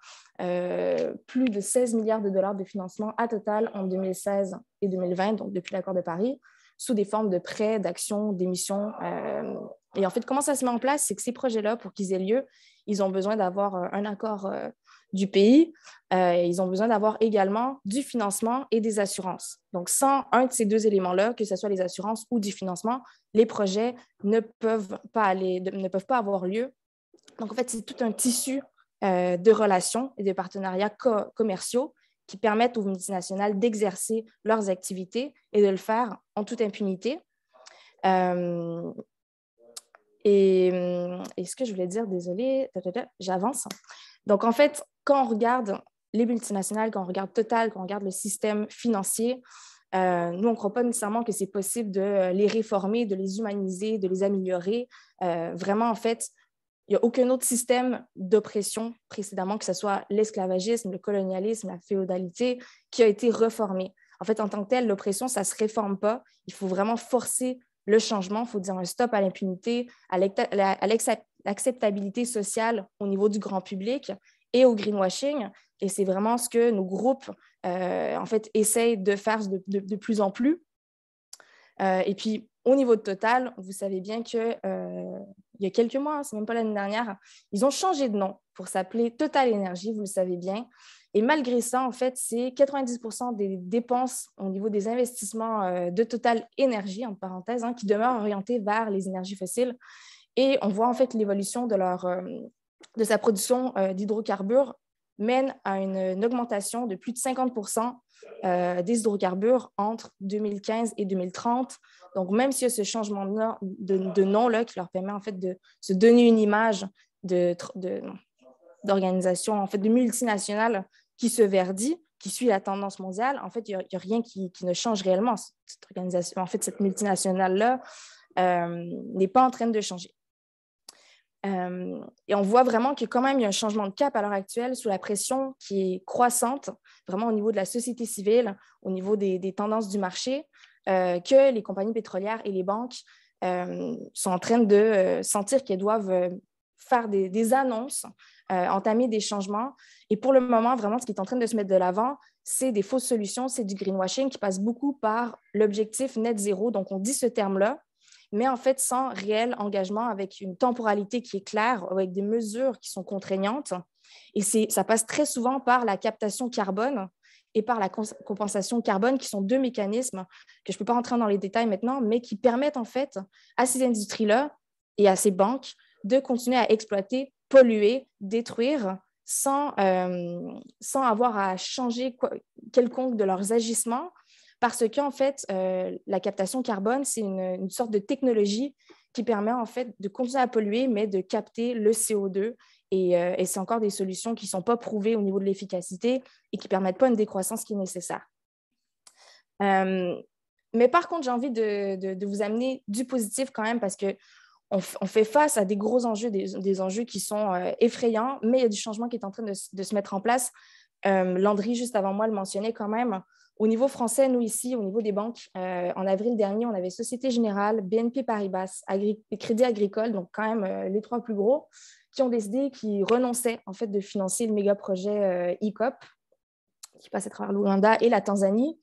plus de 16 milliards de dollars de financement à Total en 2016 et 2020, donc depuis l'accord de Paris, sous des formes de prêts, d'actions, d'émissions. Et en fait, comment ça se met en place? C'est que ces projets-là, pour qu'ils aient lieu, ils ont besoin d'avoir un accord du pays. Ils ont besoin d'avoir également du financement et des assurances. Donc, sans un de ces deux éléments-là, que ce soit les assurances ou du financement, les projets ne peuvent pas avoir lieu. Donc, en fait, c'est tout un tissu de relations et de partenariats commerciaux qui permettent aux multinationales d'exercer leurs activités et de le faire en toute impunité. Et ce que je voulais dire, désolée, j'avance. Donc, en fait, quand on regarde les multinationales, quand on regarde Total, quand on regarde le système financier, nous, on ne croit pas nécessairement que c'est possible de les réformer, de les humaniser, de les améliorer. Vraiment, en fait, il n'y a aucun autre système d'oppression précédemment, que ce soit l'esclavagisme, le colonialisme, la féodalité, qui a été reformé. En fait, en tant que telle, l'oppression, ça ne se réforme pas. Il faut vraiment forcer le changement. Il faut dire un stop à l'impunité, à l'acceptabilité sociale au niveau du grand public et au greenwashing. Et c'est vraiment ce que nos groupes en fait, essayent de faire de plus en plus. Et puis, au niveau de Total, vous savez bien qu'il y a quelques mois, c'est même pas l'année dernière, ils ont changé de nom pour s'appeler Total Énergie, vous le savez bien. Et malgré ça, en fait, c'est 90% des dépenses au niveau des investissements de Total Énergie, en parenthèse, hein, qui demeurent orientés vers les énergies fossiles. Et on voit en fait l'évolution de sa production d'hydrocarbures mène à une augmentation de plus de 50% des hydrocarbures entre 2015 et 2030. Donc, même s'il y a ce changement de nom là, qui leur permet en fait de se donner une image d'organisation, en fait, de multinationale qui se verdit, qui suit la tendance mondiale, en fait, il n'y a rien qui ne change réellement. Cette organisation, en fait, cette multinationale-là n'est pas en train de changer. Et on voit vraiment que quand même, il y a un changement de cap à l'heure actuelle sous la pression qui est croissante, vraiment au niveau de la société civile, au niveau des tendances du marché, que les compagnies pétrolières et les banques sont en train de sentir qu'elles doivent faire des annonces, entamer des changements. Et pour le moment, vraiment, ce qui est en train de se mettre de l'avant, c'est des fausses solutions, c'est du greenwashing qui passe beaucoup par l'objectif net zéro. Donc, on dit ce terme-là, mais en fait, sans réel engagement, avec une temporalité qui est claire, avec des mesures qui sont contraignantes. Et ça passe très souvent par la captation carbone et par la compensation carbone, qui sont deux mécanismes que je ne peux pas rentrer dans les détails maintenant, mais qui permettent en fait à ces industries-là et à ces banques de continuer à exploiter, polluer, détruire, sans avoir à changer quelconque de leurs agissements, parce qu'en fait, la captation carbone, c'est une sorte de technologie qui permet en fait de continuer à polluer, mais de capter le CO2. Et c'est encore des solutions qui ne sont pas prouvées au niveau de l'efficacité et qui ne permettent pas une décroissance qui est nécessaire. Mais par contre, j'ai envie de vous amener du positif quand même, parce que on fait face à des gros enjeux, des enjeux qui sont effrayants, mais il y a du changement qui est en train de se mettre en place. Landry, juste avant moi, le mentionnait quand même. Au niveau français, nous ici, au niveau des banques, en avril dernier, on avait Société Générale, BNP Paribas, Crédit Agricole, donc quand même les trois plus gros, qui ont décidé qu'ils renonçaient en fait de financer le méga-projet EACOP, qui passe à travers l'Ouganda et la Tanzanie.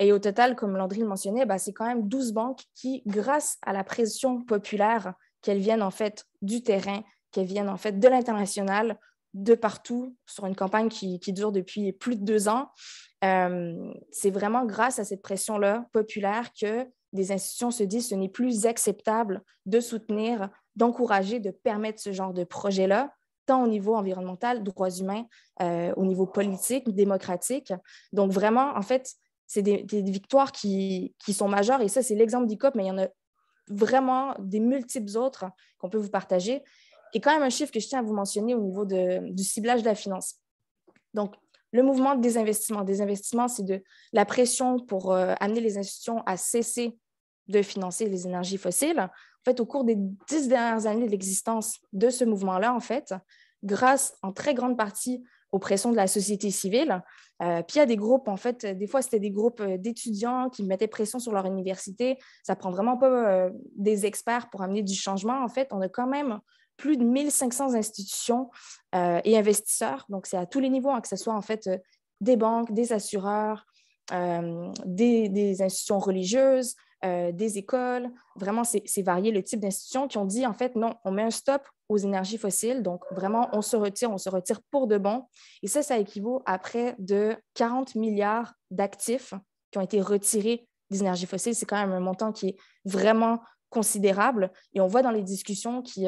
Et au total, comme Landry le mentionnait, c'est quand même 12 banques qui, grâce à la pression populaire, qu'elles viennent en fait du terrain, qu'elles viennent en fait de l'international, de partout, sur une campagne qui dure depuis plus de 2 ans. C'est vraiment grâce à cette pression-là populaire que des institutions se disent ce n'est plus acceptable de soutenir, d'encourager, de permettre ce genre de projet-là, tant au niveau environnemental, droits humains, au niveau politique, démocratique. Donc vraiment, en fait, c'est des victoires qui sont majeures, et ça, c'est l'exemple d'EACOP, mais il y en a vraiment des multiples autres qu'on peut vous partager. Et quand même un chiffre que je tiens à vous mentionner au niveau du ciblage de la finance. Donc, le mouvement des investissements. Des investissements, c'est de la pression pour amener les institutions à cesser de financer les énergies fossiles. En fait, au cours des 10 dernières années de l'existence de ce mouvement-là, en fait, grâce en très grande partie aux pressions de la société civile. Puis il y a des groupes, en fait, des fois c'était des groupes d'étudiants qui mettaient pression sur leur université. Ça ne prend vraiment pas des experts pour amener du changement. En fait, on a quand même plus de 1500 institutions et investisseurs. Donc, c'est à tous les niveaux, hein, que ce soit en fait des banques, des assureurs, des institutions religieuses, des écoles. Vraiment, c'est varié le type d'institutions qui ont dit, en fait, non, on met un stop aux énergies fossiles. Donc, vraiment, on se retire pour de bon. Et ça équivaut à près de 40 milliards d'actifs qui ont été retirés des énergies fossiles. C'est quand même un montant qui est vraiment considérable. Et on voit dans les discussions qui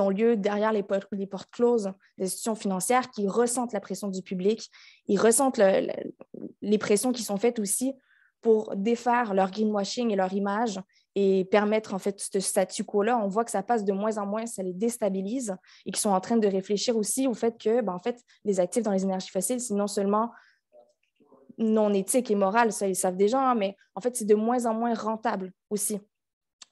ont lieu derrière les portes closes des institutions financières, qui ressentent la pression du public. Ils ressentent les pressions qui sont faites aussi pour défaire leur greenwashing et leur image et permettre en fait ce statu quo-là. On voit que ça passe de moins en moins, ça les déstabilise, et qu'ils sont en train de réfléchir aussi au fait que en fait, les actifs dans les énergies fossiles, c'est non seulement non éthique et moral, ça ils savent déjà, hein, mais en fait c'est de moins en moins rentable aussi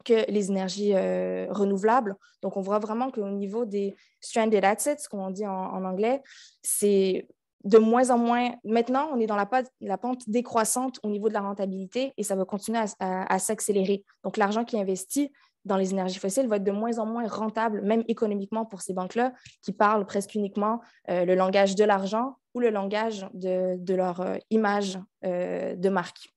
que les énergies renouvelables. Donc on voit vraiment qu'au niveau des stranded assets, comme on dit en anglais, c'est de moins en moins, maintenant, on est dans la pente décroissante au niveau de la rentabilité et ça va continuer à s'accélérer. Donc, l'argent qui est investi dans les énergies fossiles va être de moins en moins rentable, même économiquement pour ces banques-là, qui parlent presque uniquement le langage de l'argent ou le langage de leur image de marque.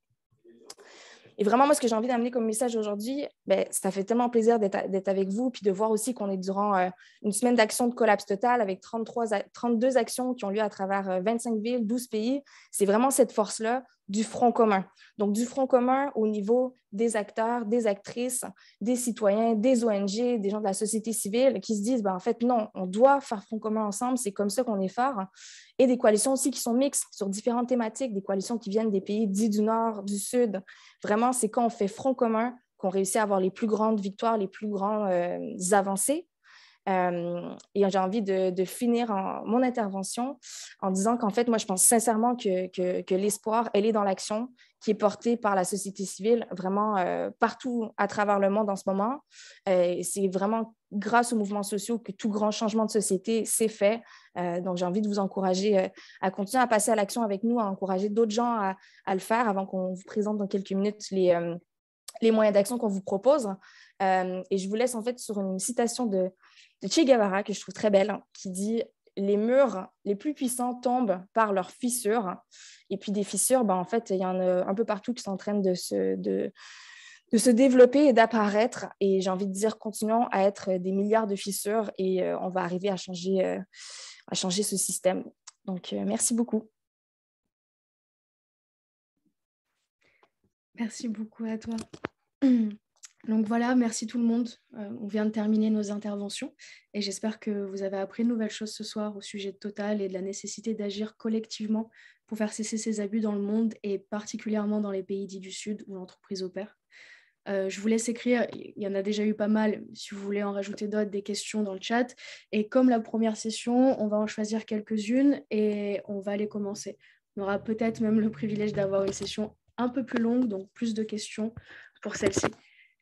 Et vraiment, moi, ce que j'ai envie d'amener comme message aujourd'hui, ça fait tellement plaisir d'être avec vous, puis de voir aussi qu'on est durant une semaine d'actions de Collapse Total avec 32 actions qui ont lieu à travers 25 villes, 12 pays. C'est vraiment cette force-là du front commun. Donc, du front commun au niveau des acteurs, des actrices, des citoyens, des ONG, des gens de la société civile qui se disent, en fait, non, on doit faire front commun ensemble, c'est comme ça qu'on est fort. Et des coalitions aussi qui sont mixtes sur différentes thématiques, des coalitions qui viennent des pays dits du Nord, du Sud. Vraiment, c'est quand on fait front commun qu'on réussit à avoir les plus grandes victoires, les plus grandes avancées. Et j'ai envie de finir mon intervention en disant qu'en fait, moi, je pense sincèrement que l'espoir, elle est dans l'action qui est portée par la société civile vraiment partout à travers le monde en ce moment. C'est vraiment grâce aux mouvements sociaux que tout grand changement de société s'est fait. Donc, j'ai envie de vous encourager à continuer à passer à l'action avec nous, à encourager d'autres gens à le faire avant qu'on vous présente dans quelques minutes les moyens d'action qu'on vous propose. Et je vous laisse en fait sur une citation de Che Guevara que je trouve très belle, qui dit « Les murs les plus puissants tombent par leurs fissures. » Et puis des fissures, en fait, il y en a un peu partout qui sont en train de se développer et d'apparaître. Et j'ai envie de dire, continuons à être des milliards de fissures et on va arriver à changer ce système. Donc, merci beaucoup. Merci beaucoup à toi. Donc voilà, merci tout le monde. On vient de terminer nos interventions et j'espère que vous avez appris de nouvelles choses ce soir au sujet de Total et de la nécessité d'agir collectivement pour faire cesser ces abus dans le monde et particulièrement dans les pays dits du Sud où l'entreprise opère. Je vous laisse écrire, il y en a déjà eu pas mal, si vous voulez en rajouter d'autres, des questions dans le chat. Et comme la première session, on va en choisir quelques-unes et on va les commencer. On aura peut-être même le privilège d'avoir une session un peu plus longue, donc plus de questions pour celle-ci.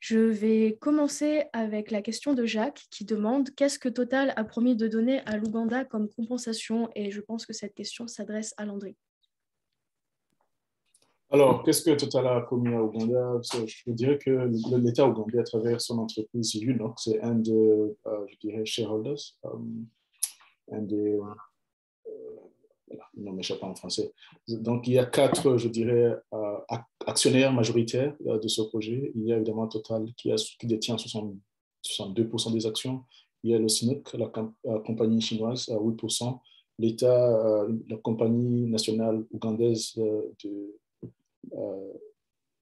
Je vais commencer avec la question de Jacques qui demande « Qu'est-ce que Total a promis de donner à l'Ouganda comme compensation ?» Et je pense que cette question s'adresse à Landry. Alors, qu'est-ce que Total a promis à l'Ouganda? Je dirais que l'État ougandais, à travers son entreprise UNOC, c'est un de, je dirais, shareholders, un des... non, mais je ne sais pas en français. Donc, il y a 4, je dirais, actionnaires majoritaires de ce projet. Il y a évidemment Total qui détient 62% des actions. Il y a le CNOOC, la compagnie chinoise, à 8%. L'État, la compagnie nationale ougandaise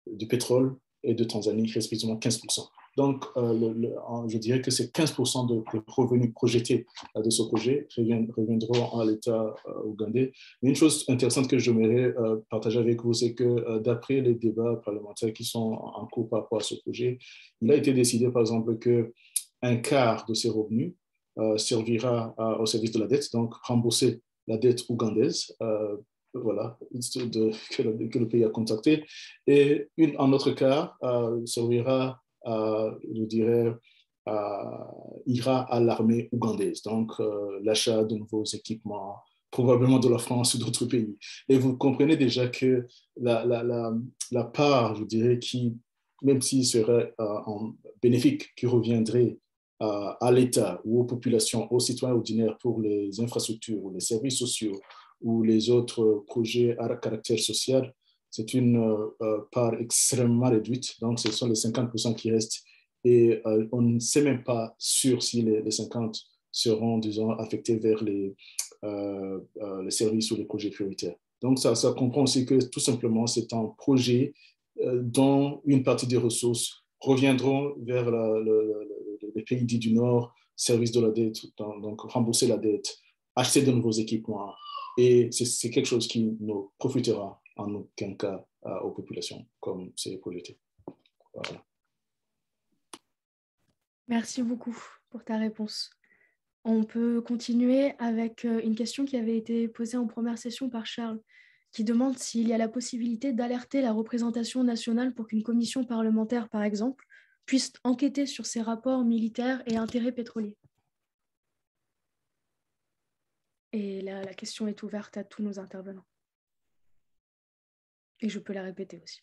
du pétrole et de Tanzanie, respectivement 15%. Donc, je dirais que ces 15% de revenus projetés de ce projet reviendront à l'État ougandais. Mais une chose intéressante que j'aimerais partager avec vous, c'est que d'après les débats parlementaires qui sont en cours par rapport à ce projet, il a été décidé, par exemple, qu'un quart de ces revenus servira au service de la dette, donc rembourser la dette ougandaise, voilà, que le pays a contractée, et un autre quart servira... je dirais, ira à l'armée ougandaise. Donc, l'achat de nouveaux équipements, probablement de la France ou d'autres pays. Et vous comprenez déjà que la part, je dirais, qui, même s'il serait bénéfique, qui reviendrait à l'État ou aux populations, aux citoyens ordinaires pour les infrastructures ou les services sociaux ou les autres projets à caractère social, c'est une part extrêmement réduite. Donc, ce sont les 50% qui restent. Et on ne sait même pas sûr si les 50 seront, disons, affectés vers les services ou les projets prioritaires. Donc, ça comprend aussi que, tout simplement, c'est un projet dont une partie des ressources reviendront vers les pays dits du Nord, services de la dette, donc rembourser la dette, acheter de nouveaux équipements. Et c'est quelque chose qui nous profitera en aucun cas aux populations, comme c'est projeté. Voilà. Merci beaucoup pour ta réponse. On peut continuer avec une question qui avait été posée en première session par Charles, qui demande s'il y a la possibilité d'alerter la représentation nationale pour qu'une commission parlementaire, par exemple, puisse enquêter sur ces rapports militaires et intérêts pétroliers. Et là, la question est ouverte à tous nos intervenants. Et je peux la répéter aussi.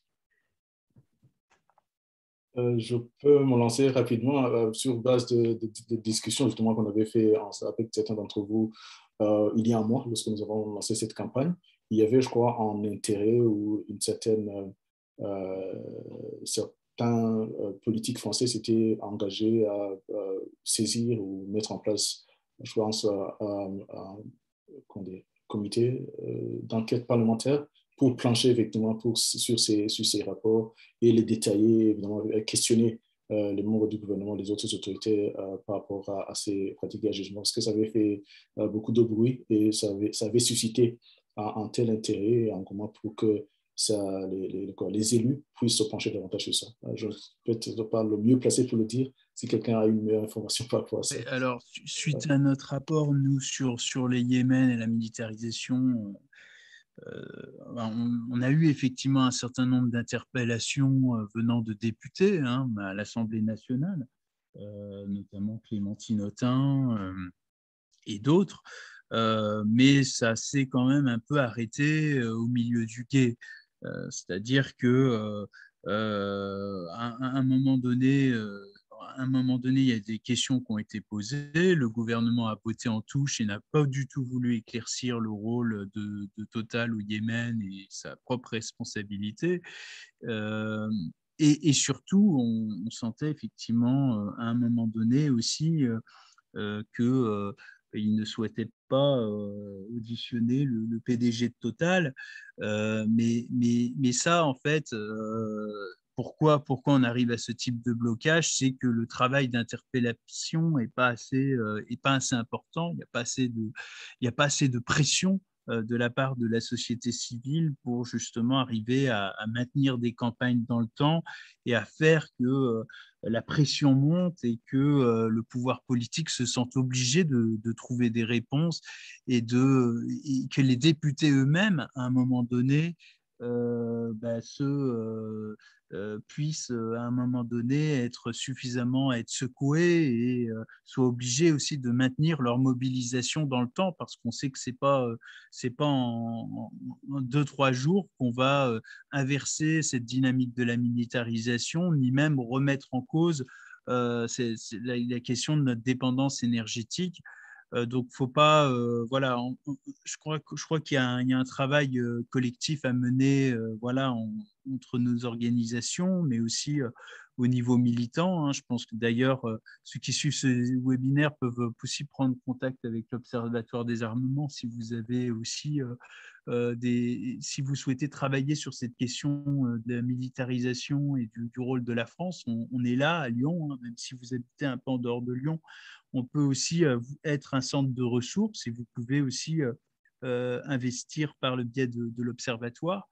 Je peux me lancer rapidement sur base de discussions justement qu'on avait fait avec certains d'entre vous il y a un mois, lorsque nous avons lancé cette campagne. Il y avait, je crois, un intérêt ou une certaine... certains politiques français s'étaient engagés à saisir ou mettre en place, je pense, un comité d'enquête parlementaire pour plancher effectivement sur ces rapports et les détailler, évidemment, questionner les membres du gouvernement, les autres autorités par rapport à ces pratiques et jugements, parce que ça avait fait beaucoup de bruit et ça avait suscité un tel intérêt en commun pour que les élus puissent se pencher davantage sur ça. Je ne suis peut-être pas le mieux placé pour le dire si quelqu'un a une meilleure information par rapport à ça. Alors, suite à notre rapport, nous, sur les Yémen et la militarisation, on a eu effectivement un certain nombre d'interpellations venant de députés à l'Assemblée nationale, notamment Clémentine Autain et d'autres, mais ça s'est quand même un peu arrêté au milieu du gué. C'est-à-dire qu'à un moment donné, il y a des questions qui ont été posées. Le gouvernement a botté en touche et n'a pas du tout voulu éclaircir le rôle de Total au Yémen et sa propre responsabilité. Et surtout, on sentait effectivement à un moment donné aussi qu'il ne souhaitait pas auditionner le PDG de Total. Mais ça, en fait, pourquoi on arrive à ce type de blocage, c'est que le travail d'interpellation n'est pas assez important, il n'y a pas assez de pression de la part de la société civile pour justement arriver à maintenir des campagnes dans le temps et à faire que la pression monte et que le pouvoir politique se sente obligé de trouver des réponses et que les députés eux-mêmes, à un moment donné, puissent à un moment donné être secoués et soient obligés aussi de maintenir leur mobilisation dans le temps, parce qu'on sait que c'est pas en 2-3 jours qu'on va inverser cette dynamique de la militarisation, ni même remettre en cause la question de notre dépendance énergétique. Donc, faut pas. Je crois qu'il y a un travail collectif à mener, entre nos organisations, mais aussi au niveau militant. Je pense que d'ailleurs, ceux qui suivent ce webinaire peuvent aussi prendre contact avec l'Observatoire des armements si vous avez aussi si vous souhaitez travailler sur cette question de la militarisation et du rôle de la France. On est là à Lyon, même si vous habitez un peu en dehors de Lyon. On peut aussi être un centre de ressources et vous pouvez aussi investir par le biais de l'Observatoire.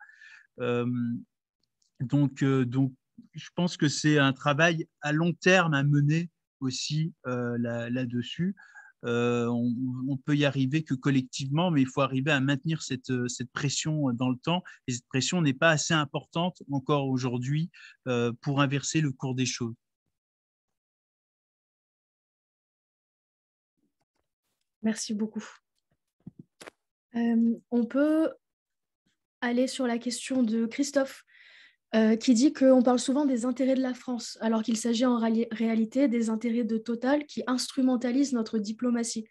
Donc, je pense que c'est un travail à long terme à mener aussi là-dessus. On peut y arriver que collectivement, mais il faut arriver à maintenir cette pression dans le temps. Et cette pression n'est pas assez importante encore aujourd'hui pour inverser le cours des choses. Merci beaucoup. On peut aller sur la question de Christophe, qui dit qu'on parle souvent des intérêts de la France, alors qu'il s'agit en réalité des intérêts de Total qui instrumentalisent notre diplomatie.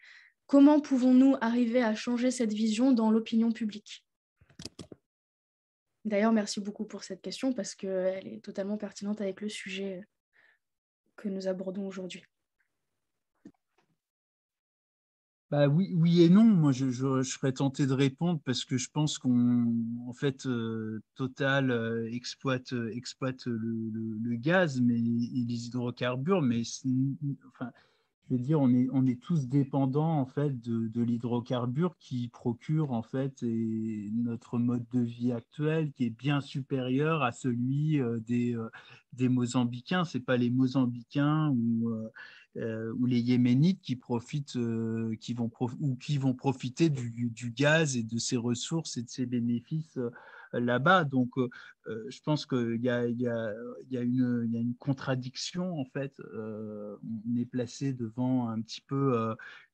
Comment pouvons-nous arriver à changer cette vision dans l'opinion publique? D'ailleurs, merci beaucoup pour cette question, parce qu'elle est totalement pertinente avec le sujet que nous abordons aujourd'hui. Bah oui et non. Moi, je serais tenté de répondre, parce que je pense Total exploite le gaz, mais et les hydrocarbures. Mais je veux dire, on est tous dépendants en fait de l'hydrocarbure qui procure en fait notre mode de vie actuel, qui est bien supérieur à celui des Mozambicains. C'est pas les Mozambicains ou les Yéménites qui profitent, qui vont profiter du gaz et de ses ressources et de ses bénéfices là-bas. Donc, je pense qu'il y a une contradiction, en fait. On est placé devant un petit peu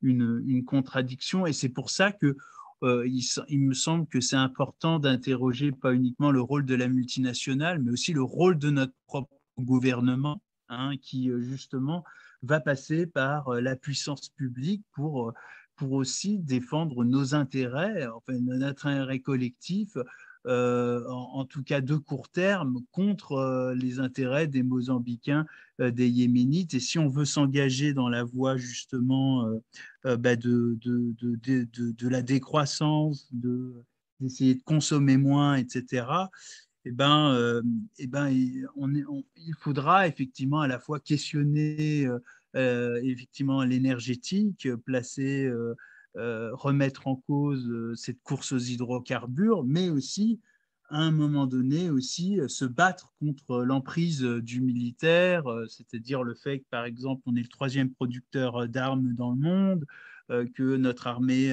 une contradiction, et c'est pour ça que il me semble que c'est important d'interroger pas uniquement le rôle de la multinationale, mais aussi le rôle de notre propre gouvernement, hein, qui justement va passer par la puissance publique pour aussi défendre nos intérêts, enfin, notre intérêt collectif, en tout cas de court terme, contre les intérêts des Mozambicains, des Yéménites. Et si on veut s'engager dans la voie justement de la décroissance, d'essayer de consommer moins, etc., il faudra effectivement à la fois questionner effectivement l'énergétique, placer, remettre en cause cette course aux hydrocarbures, mais aussi à un moment donné aussi se battre contre l'emprise du militaire, c'est-à-dire le fait que par exemple on est le 3e producteur d'armes dans le monde, que notre armée,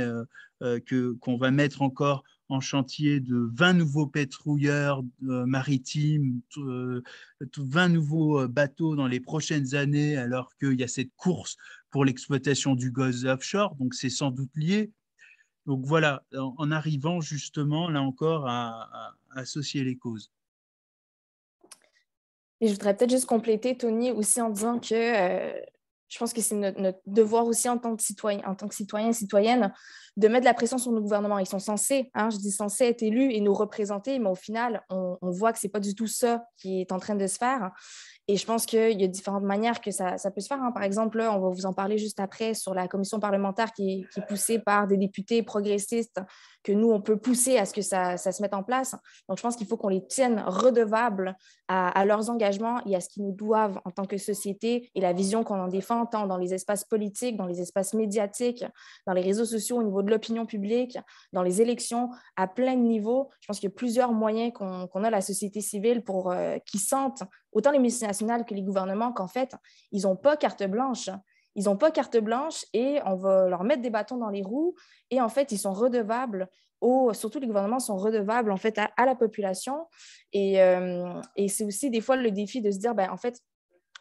qu'on va mettre encore en chantier de 20 nouveaux patrouilleurs maritimes, 20 nouveaux bateaux dans les prochaines années, alors qu'il y a cette course pour l'exploitation du gaz offshore, donc c'est sans doute lié. Donc voilà, en arrivant justement, là encore, à associer les causes. Et je voudrais peut-être juste compléter, Tony, aussi en disant que je pense que c'est notre devoir aussi en tant que citoyen, citoyenne, de mettre de la pression sur nos gouvernements. Ils sont censés, je dis censés être élus et nous représenter, mais au final, on voit que ce n'est pas du tout ça qui est en train de se faire. Et je pense qu'il y a différentes manières que ça peut se faire. Par exemple, là, on va vous en parler juste après sur la commission parlementaire qui est poussée par des députés progressistes que nous, on peut pousser à ce que ça se mette en place. Donc, je pense qu'il faut qu'on les tienne redevables à leurs engagements et à ce qu'ils nous doivent en tant que société et la vision qu'on en défend, tant dans les espaces politiques, dans les espaces médiatiques, dans les réseaux sociaux, au niveau de l'opinion publique, dans les élections, à plein de niveaux. Je pense qu'il y a plusieurs moyens qu'on a, la société civile, pour qu'ils sentent, autant les multinationales que les gouvernements, qu'en fait, ils n'ont pas carte blanche. Ils n'ont pas carte blanche et on va leur mettre des bâtons dans les roues. Et en fait, ils sont redevables, surtout les gouvernements sont redevables en fait, à la population. Et c'est aussi des fois le défi de se dire, ben, en fait,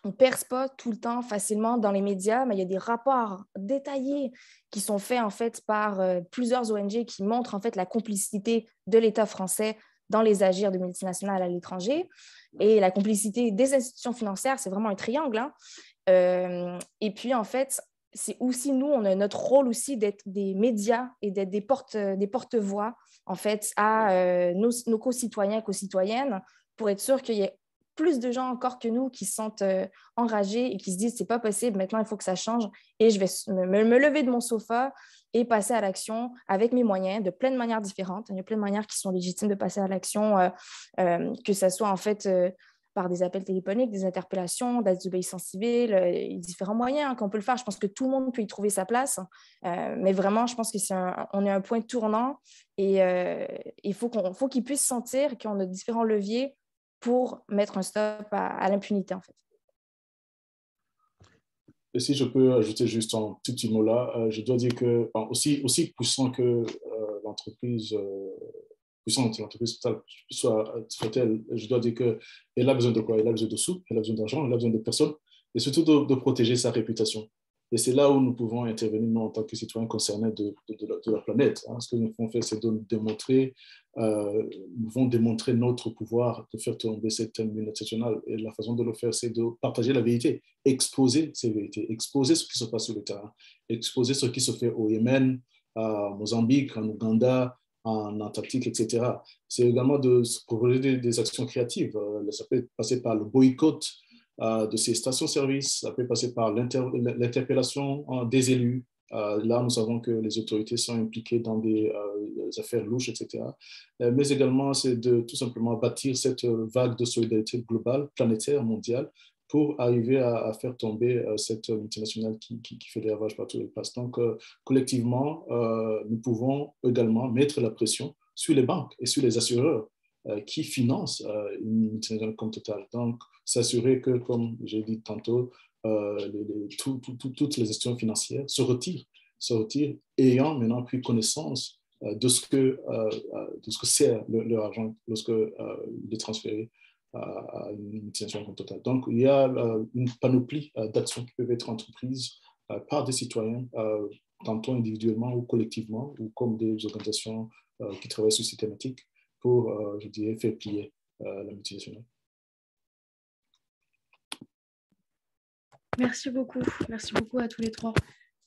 on ne perce pas tout le temps facilement dans les médias, mais il y a des rapports détaillés qui sont faits en fait, par plusieurs ONG qui montrent en fait, la complicité de l'État français dans les agirs de multinationales à l'étranger. Et la complicité des institutions financières, c'est vraiment un triangle. Et puis, en fait, c'est aussi nous, on a notre rôle aussi d'être des médias et d'être des porte-voix, en fait, à nos co-citoyens, co-citoyennes, pour être sûr qu'il y ait plus de gens encore que nous qui se sentent enragés et qui se disent « c'est pas possible, maintenant il faut que ça change et je vais me lever de mon sofa et passer à l'action avec mes moyens de plein de manières différentes ». Il y a plein de manières qui sont légitimes de passer à l'action, que ça soit en fait… par des appels téléphoniques, des interpellations, des obéissances civiles, différents moyens qu'on peut le faire. Je pense que tout le monde peut y trouver sa place, mais vraiment, je pense qu'on est à un point tournant et il faut qu'ils puissent sentir qu'on a différents leviers pour mettre un stop à l'impunité, en fait. Et si je peux ajouter juste un tout petit mot là, je dois dire que, aussi puissant que l'entreprise... l'entreprise soit-elle, je dois dire qu'elle a besoin de quoi? Elle a besoin de sous, elle a besoin d'argent, elle a besoin de personnes, et surtout de protéger sa réputation. Et c'est là où nous pouvons intervenir, nous, en tant que citoyens concernés de la planète. Ce que nous pouvons faire, c'est démontrer notre pouvoir de faire tomber cette multinationale. Et la façon de le faire, c'est de partager la vérité, exposer ces vérités, exposer ce qui se passe sur le terrain, exposer ce qui se fait au Yémen, à Mozambique, en Ouganda, en Antarctique, etc. C'est également de se proposer des actions créatives. Ça peut passer par le boycott de ces stations-service, ça peut passer par l'interpellation des élus. Là, nous savons que les autorités sont impliquées dans des affaires louches, etc. Mais également, c'est de tout simplement bâtir cette vague de solidarité globale, planétaire, mondiale, pour arriver à faire tomber cette multinationale qui fait des ravages partout où elle passe. Donc, collectivement, nous pouvons également mettre la pression sur les banques et sur les assureurs qui financent une multinationale comme Total. Donc, s'assurer que, comme j'ai dit tantôt, toutes les institutions financières se retirent ayant maintenant pris connaissance de ce que sert leur argent lorsque il est transféré à une utilisation comme Total. Donc, il y a une panoplie d'actions qui peuvent être entreprises par des citoyens, tantôt individuellement ou collectivement, ou comme des organisations qui travaillent sur ces thématiques pour, je dirais, faire plier la multinationale. Merci beaucoup à tous les trois.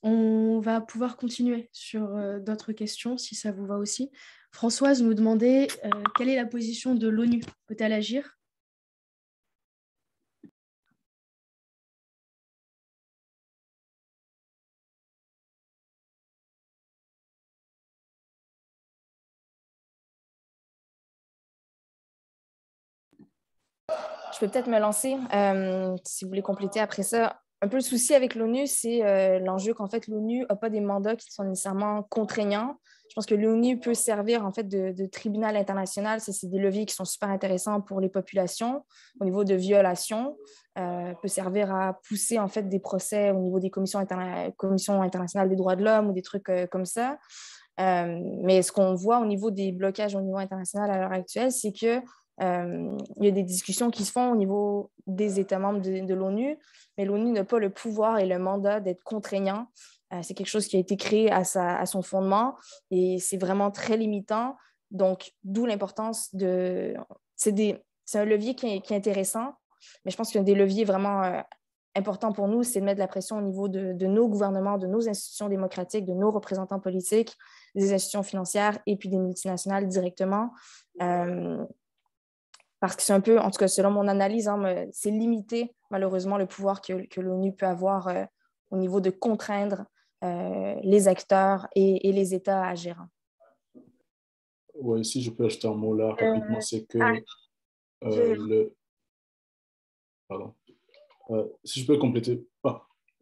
On va pouvoir continuer sur d'autres questions, si ça vous va aussi. Françoise nous demandait quelle est la position de l'ONU? Peut-elle agir? Je peux peut-être me lancer, si vous voulez compléter après ça. Un peu le souci avec l'ONU, c'est l'enjeu qu'en fait l'ONU n'a pas des mandats qui sont nécessairement contraignants. Je pense que l'ONU peut servir en fait de tribunal international. C'est des leviers qui sont super intéressants pour les populations au niveau de violations. Peut servir à pousser en fait des procès au niveau des commissions internationales des droits de l'homme ou des trucs comme ça. Mais ce qu'on voit au niveau des blocages au niveau international à l'heure actuelle, c'est que il y a des discussions qui se font au niveau des États membres de l'ONU, mais l'ONU n'a pas le pouvoir et le mandat d'être contraignant. C'est quelque chose qui a été créé à son fondement et c'est vraiment très limitant. Donc, d'où l'importance de... C'est un levier qui est intéressant, mais je pense qu'il y a des leviers vraiment importants pour nous, c'est de mettre de la pression au niveau de nos gouvernements, de nos institutions démocratiques, de nos représentants politiques, des institutions financières et puis des multinationales directement. Parce que c'est un peu, en tout cas selon mon analyse, hein, c'est limité malheureusement le pouvoir que l'ONU peut avoir au niveau de contraindre les acteurs et les États à agir. Oui, si je peux ajouter un mot là rapidement, c'est que Pardon. Si je peux compléter,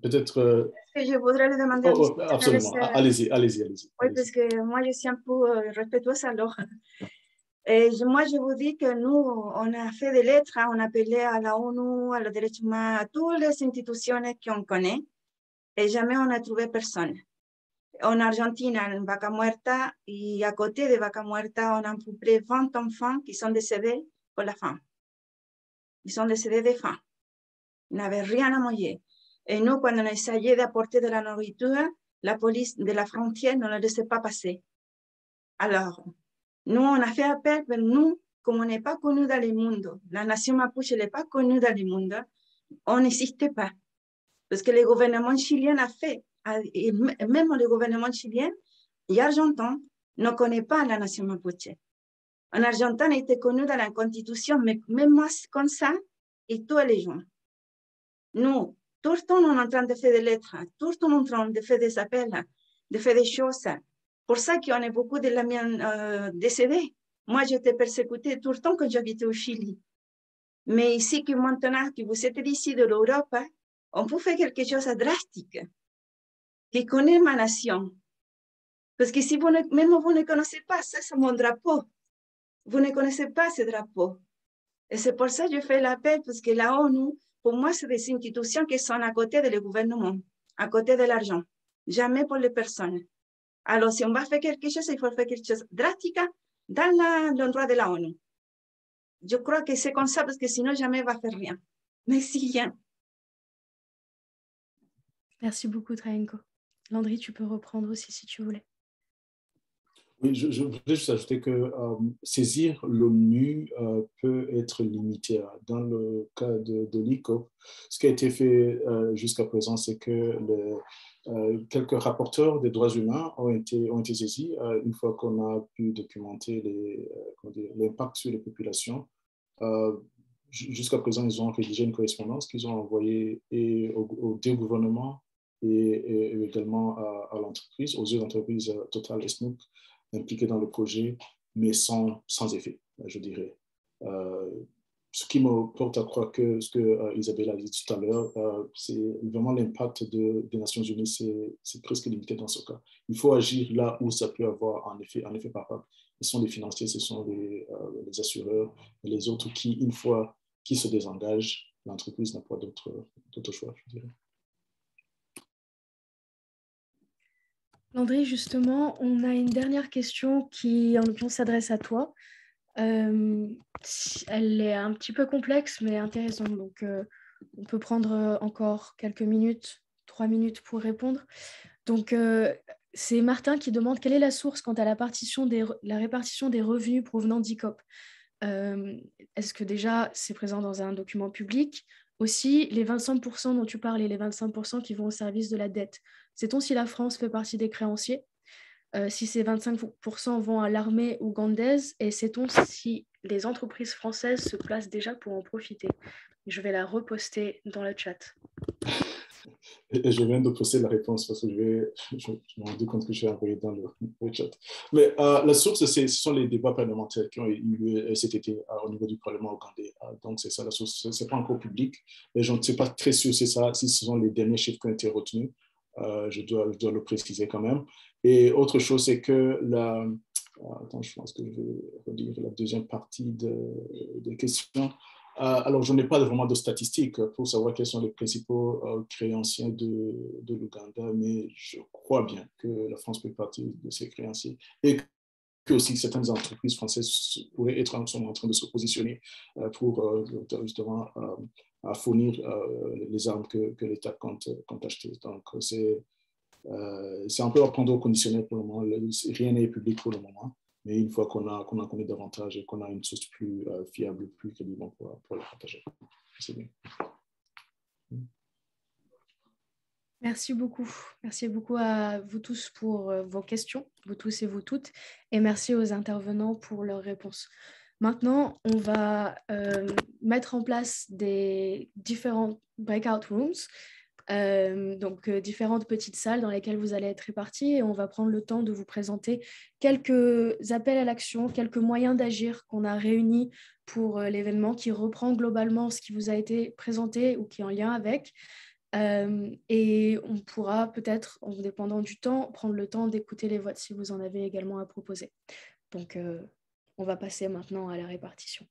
peut-être... Est-ce que je voudrais le demander? Oh, oh, absolument, allez-y, allez-y. Oui, parce que moi je suis un peu respectueuse alors. Et moi, je vous dis que nous, on a fait des lettres, on a appelé à la ONU, à la droits humains, à toutes les institutions qu'on connaît, et jamais on n'a trouvé personne. En Argentine, en Vaca Muerta, et à côté de Vaca Muerta, on a à peu près 20 enfants qui sont décédés pour la faim. Ils sont décédés de faim. Ils n'avaient rien à manger. Et nous, quand on essayait d'apporter de la nourriture, la police de la frontière ne le laissait pas passer. Alors, nous, on a fait appel, mais nous, comme on n'est pas connu dans le monde, la nation Mapuche n'est pas connue dans le monde, on n'existait pas. Parce que le gouvernement chilien a fait, et même le gouvernement chilien et argentin ne connaît pas la nation Mapuche. En Argentine, il était connu dans la constitution, mais même moi, comme ça, et tous les gens. Nous, tout le temps, on est en train de faire des lettres, tout le temps, on est en train de faire des appels, de faire des choses. Pour ça qu'on est beaucoup de la mienne décédée. Moi, j'étais persécutée tout le temps quand j'habitais au Chili. Mais ici, que maintenant que vous êtes ici de l'Europe, on peut faire quelque chose de drastique, qui connaît ma nation. Parce que si vous ne, même vous ne connaissez pas, ça, c'est mon drapeau. Vous ne connaissez pas ce drapeau. Et c'est pour ça que je fais l'appel, parce que la ONU, pour moi, c'est des institutions qui sont à côté du gouvernement, à côté de l'argent, jamais pour les personnes. Alors, si on va faire quelque chose, il faut faire quelque chose de drastique dans l'endroit de la ONU. Je crois que c'est comme ça, parce que sinon, jamais on va faire rien. Merci, rien. Merci beaucoup, Trayenko. Landry, tu peux reprendre aussi, si tu voulais. Oui, je voulais juste ajouter que saisir l'ONU peut être limité. Dans le cas de l'EACOP, ce qui a été fait jusqu'à présent, c'est que quelques rapporteurs des droits humains ont été saisis une fois qu'on a pu documenter l'impact sur les populations. Jusqu'à présent, ils ont rédigé une correspondance qu'ils ont envoyée aux deux gouvernements et également à l'entreprise, aux deux entreprises Total et Snook impliquées dans le projet, mais sans effet, je dirais. Ce qui me porte à croire que ce que Isabelle a dit tout à l'heure, c'est vraiment l'impact des Nations Unies, c'est presque limité dans ce cas. Il faut agir là où ça peut avoir un effet palpable. Ce sont les financiers, ce sont les assureurs, et les autres qui, une fois qu'ils se désengagent, l'entreprise n'a pas d'autre choix, je dirais. Landry, justement, on a une dernière question qui, en l'occurrence, s'adresse à toi. Elle est un petit peu complexe, mais intéressante. Donc, on peut prendre encore quelques minutes, 3 minutes pour répondre. Donc, c'est Martin qui demande quelle est la source quant à la répartition des revenus provenant d'EACOP. Est-ce que déjà, c'est présent dans un document public ? Aussi, les 25% dont tu parles et les 25% qui vont au service de la dette. Sait-on si la France fait partie des créanciers, si ces 25% vont à l'armée ougandaise, et sait-on si les entreprises françaises se placent déjà pour en profiter? Je vais la reposter dans le chat. Et je viens de poster la réponse parce que je me rends compte que je vais envoyer dans le chat. Mais la source, ce sont les débats parlementaires qui ont eu lieu cet été au niveau du Parlement ougandais. Donc, c'est ça la source. Ce n'est pas encore public. Et je ne suis pas très sûr c'est ça, si ce sont les derniers chiffres qui ont été retenus. Je dois le préciser quand même. Et autre chose, c'est que attends, je pense que je vais redire la deuxième partie des questions. Alors, je n'ai pas vraiment de statistiques pour savoir quels sont les principaux créanciers de l'Ouganda, mais je crois bien que la France fait partie de ces créanciers et que aussi certaines entreprises françaises pourraient sont en train de se positionner pour justement fournir les armes que l'État compte acheter. Donc, c'est un peu à prendre au conditionnel pour le moment. Rien n'est public pour le moment. Mais une fois qu'on en connaît davantage et qu'on a une source plus fiable, plus crédible pour la partager. C'est bien. Merci beaucoup. Merci beaucoup à vous tous pour vos questions, vous tous et vous toutes. Et merci aux intervenants pour leurs réponses. Maintenant, on va mettre en place des différents breakout rooms. Donc, différentes petites salles dans lesquelles vous allez être répartis, et on va prendre le temps de vous présenter quelques appels à l'action, quelques moyens d'agir qu'on a réunis pour l'événement, qui reprend globalement ce qui vous a été présenté ou qui est en lien avec. Et on pourra peut-être, en dépendant du temps, prendre le temps d'écouter les votes si vous en avez également à proposer. Donc, on va passer maintenant à la répartition.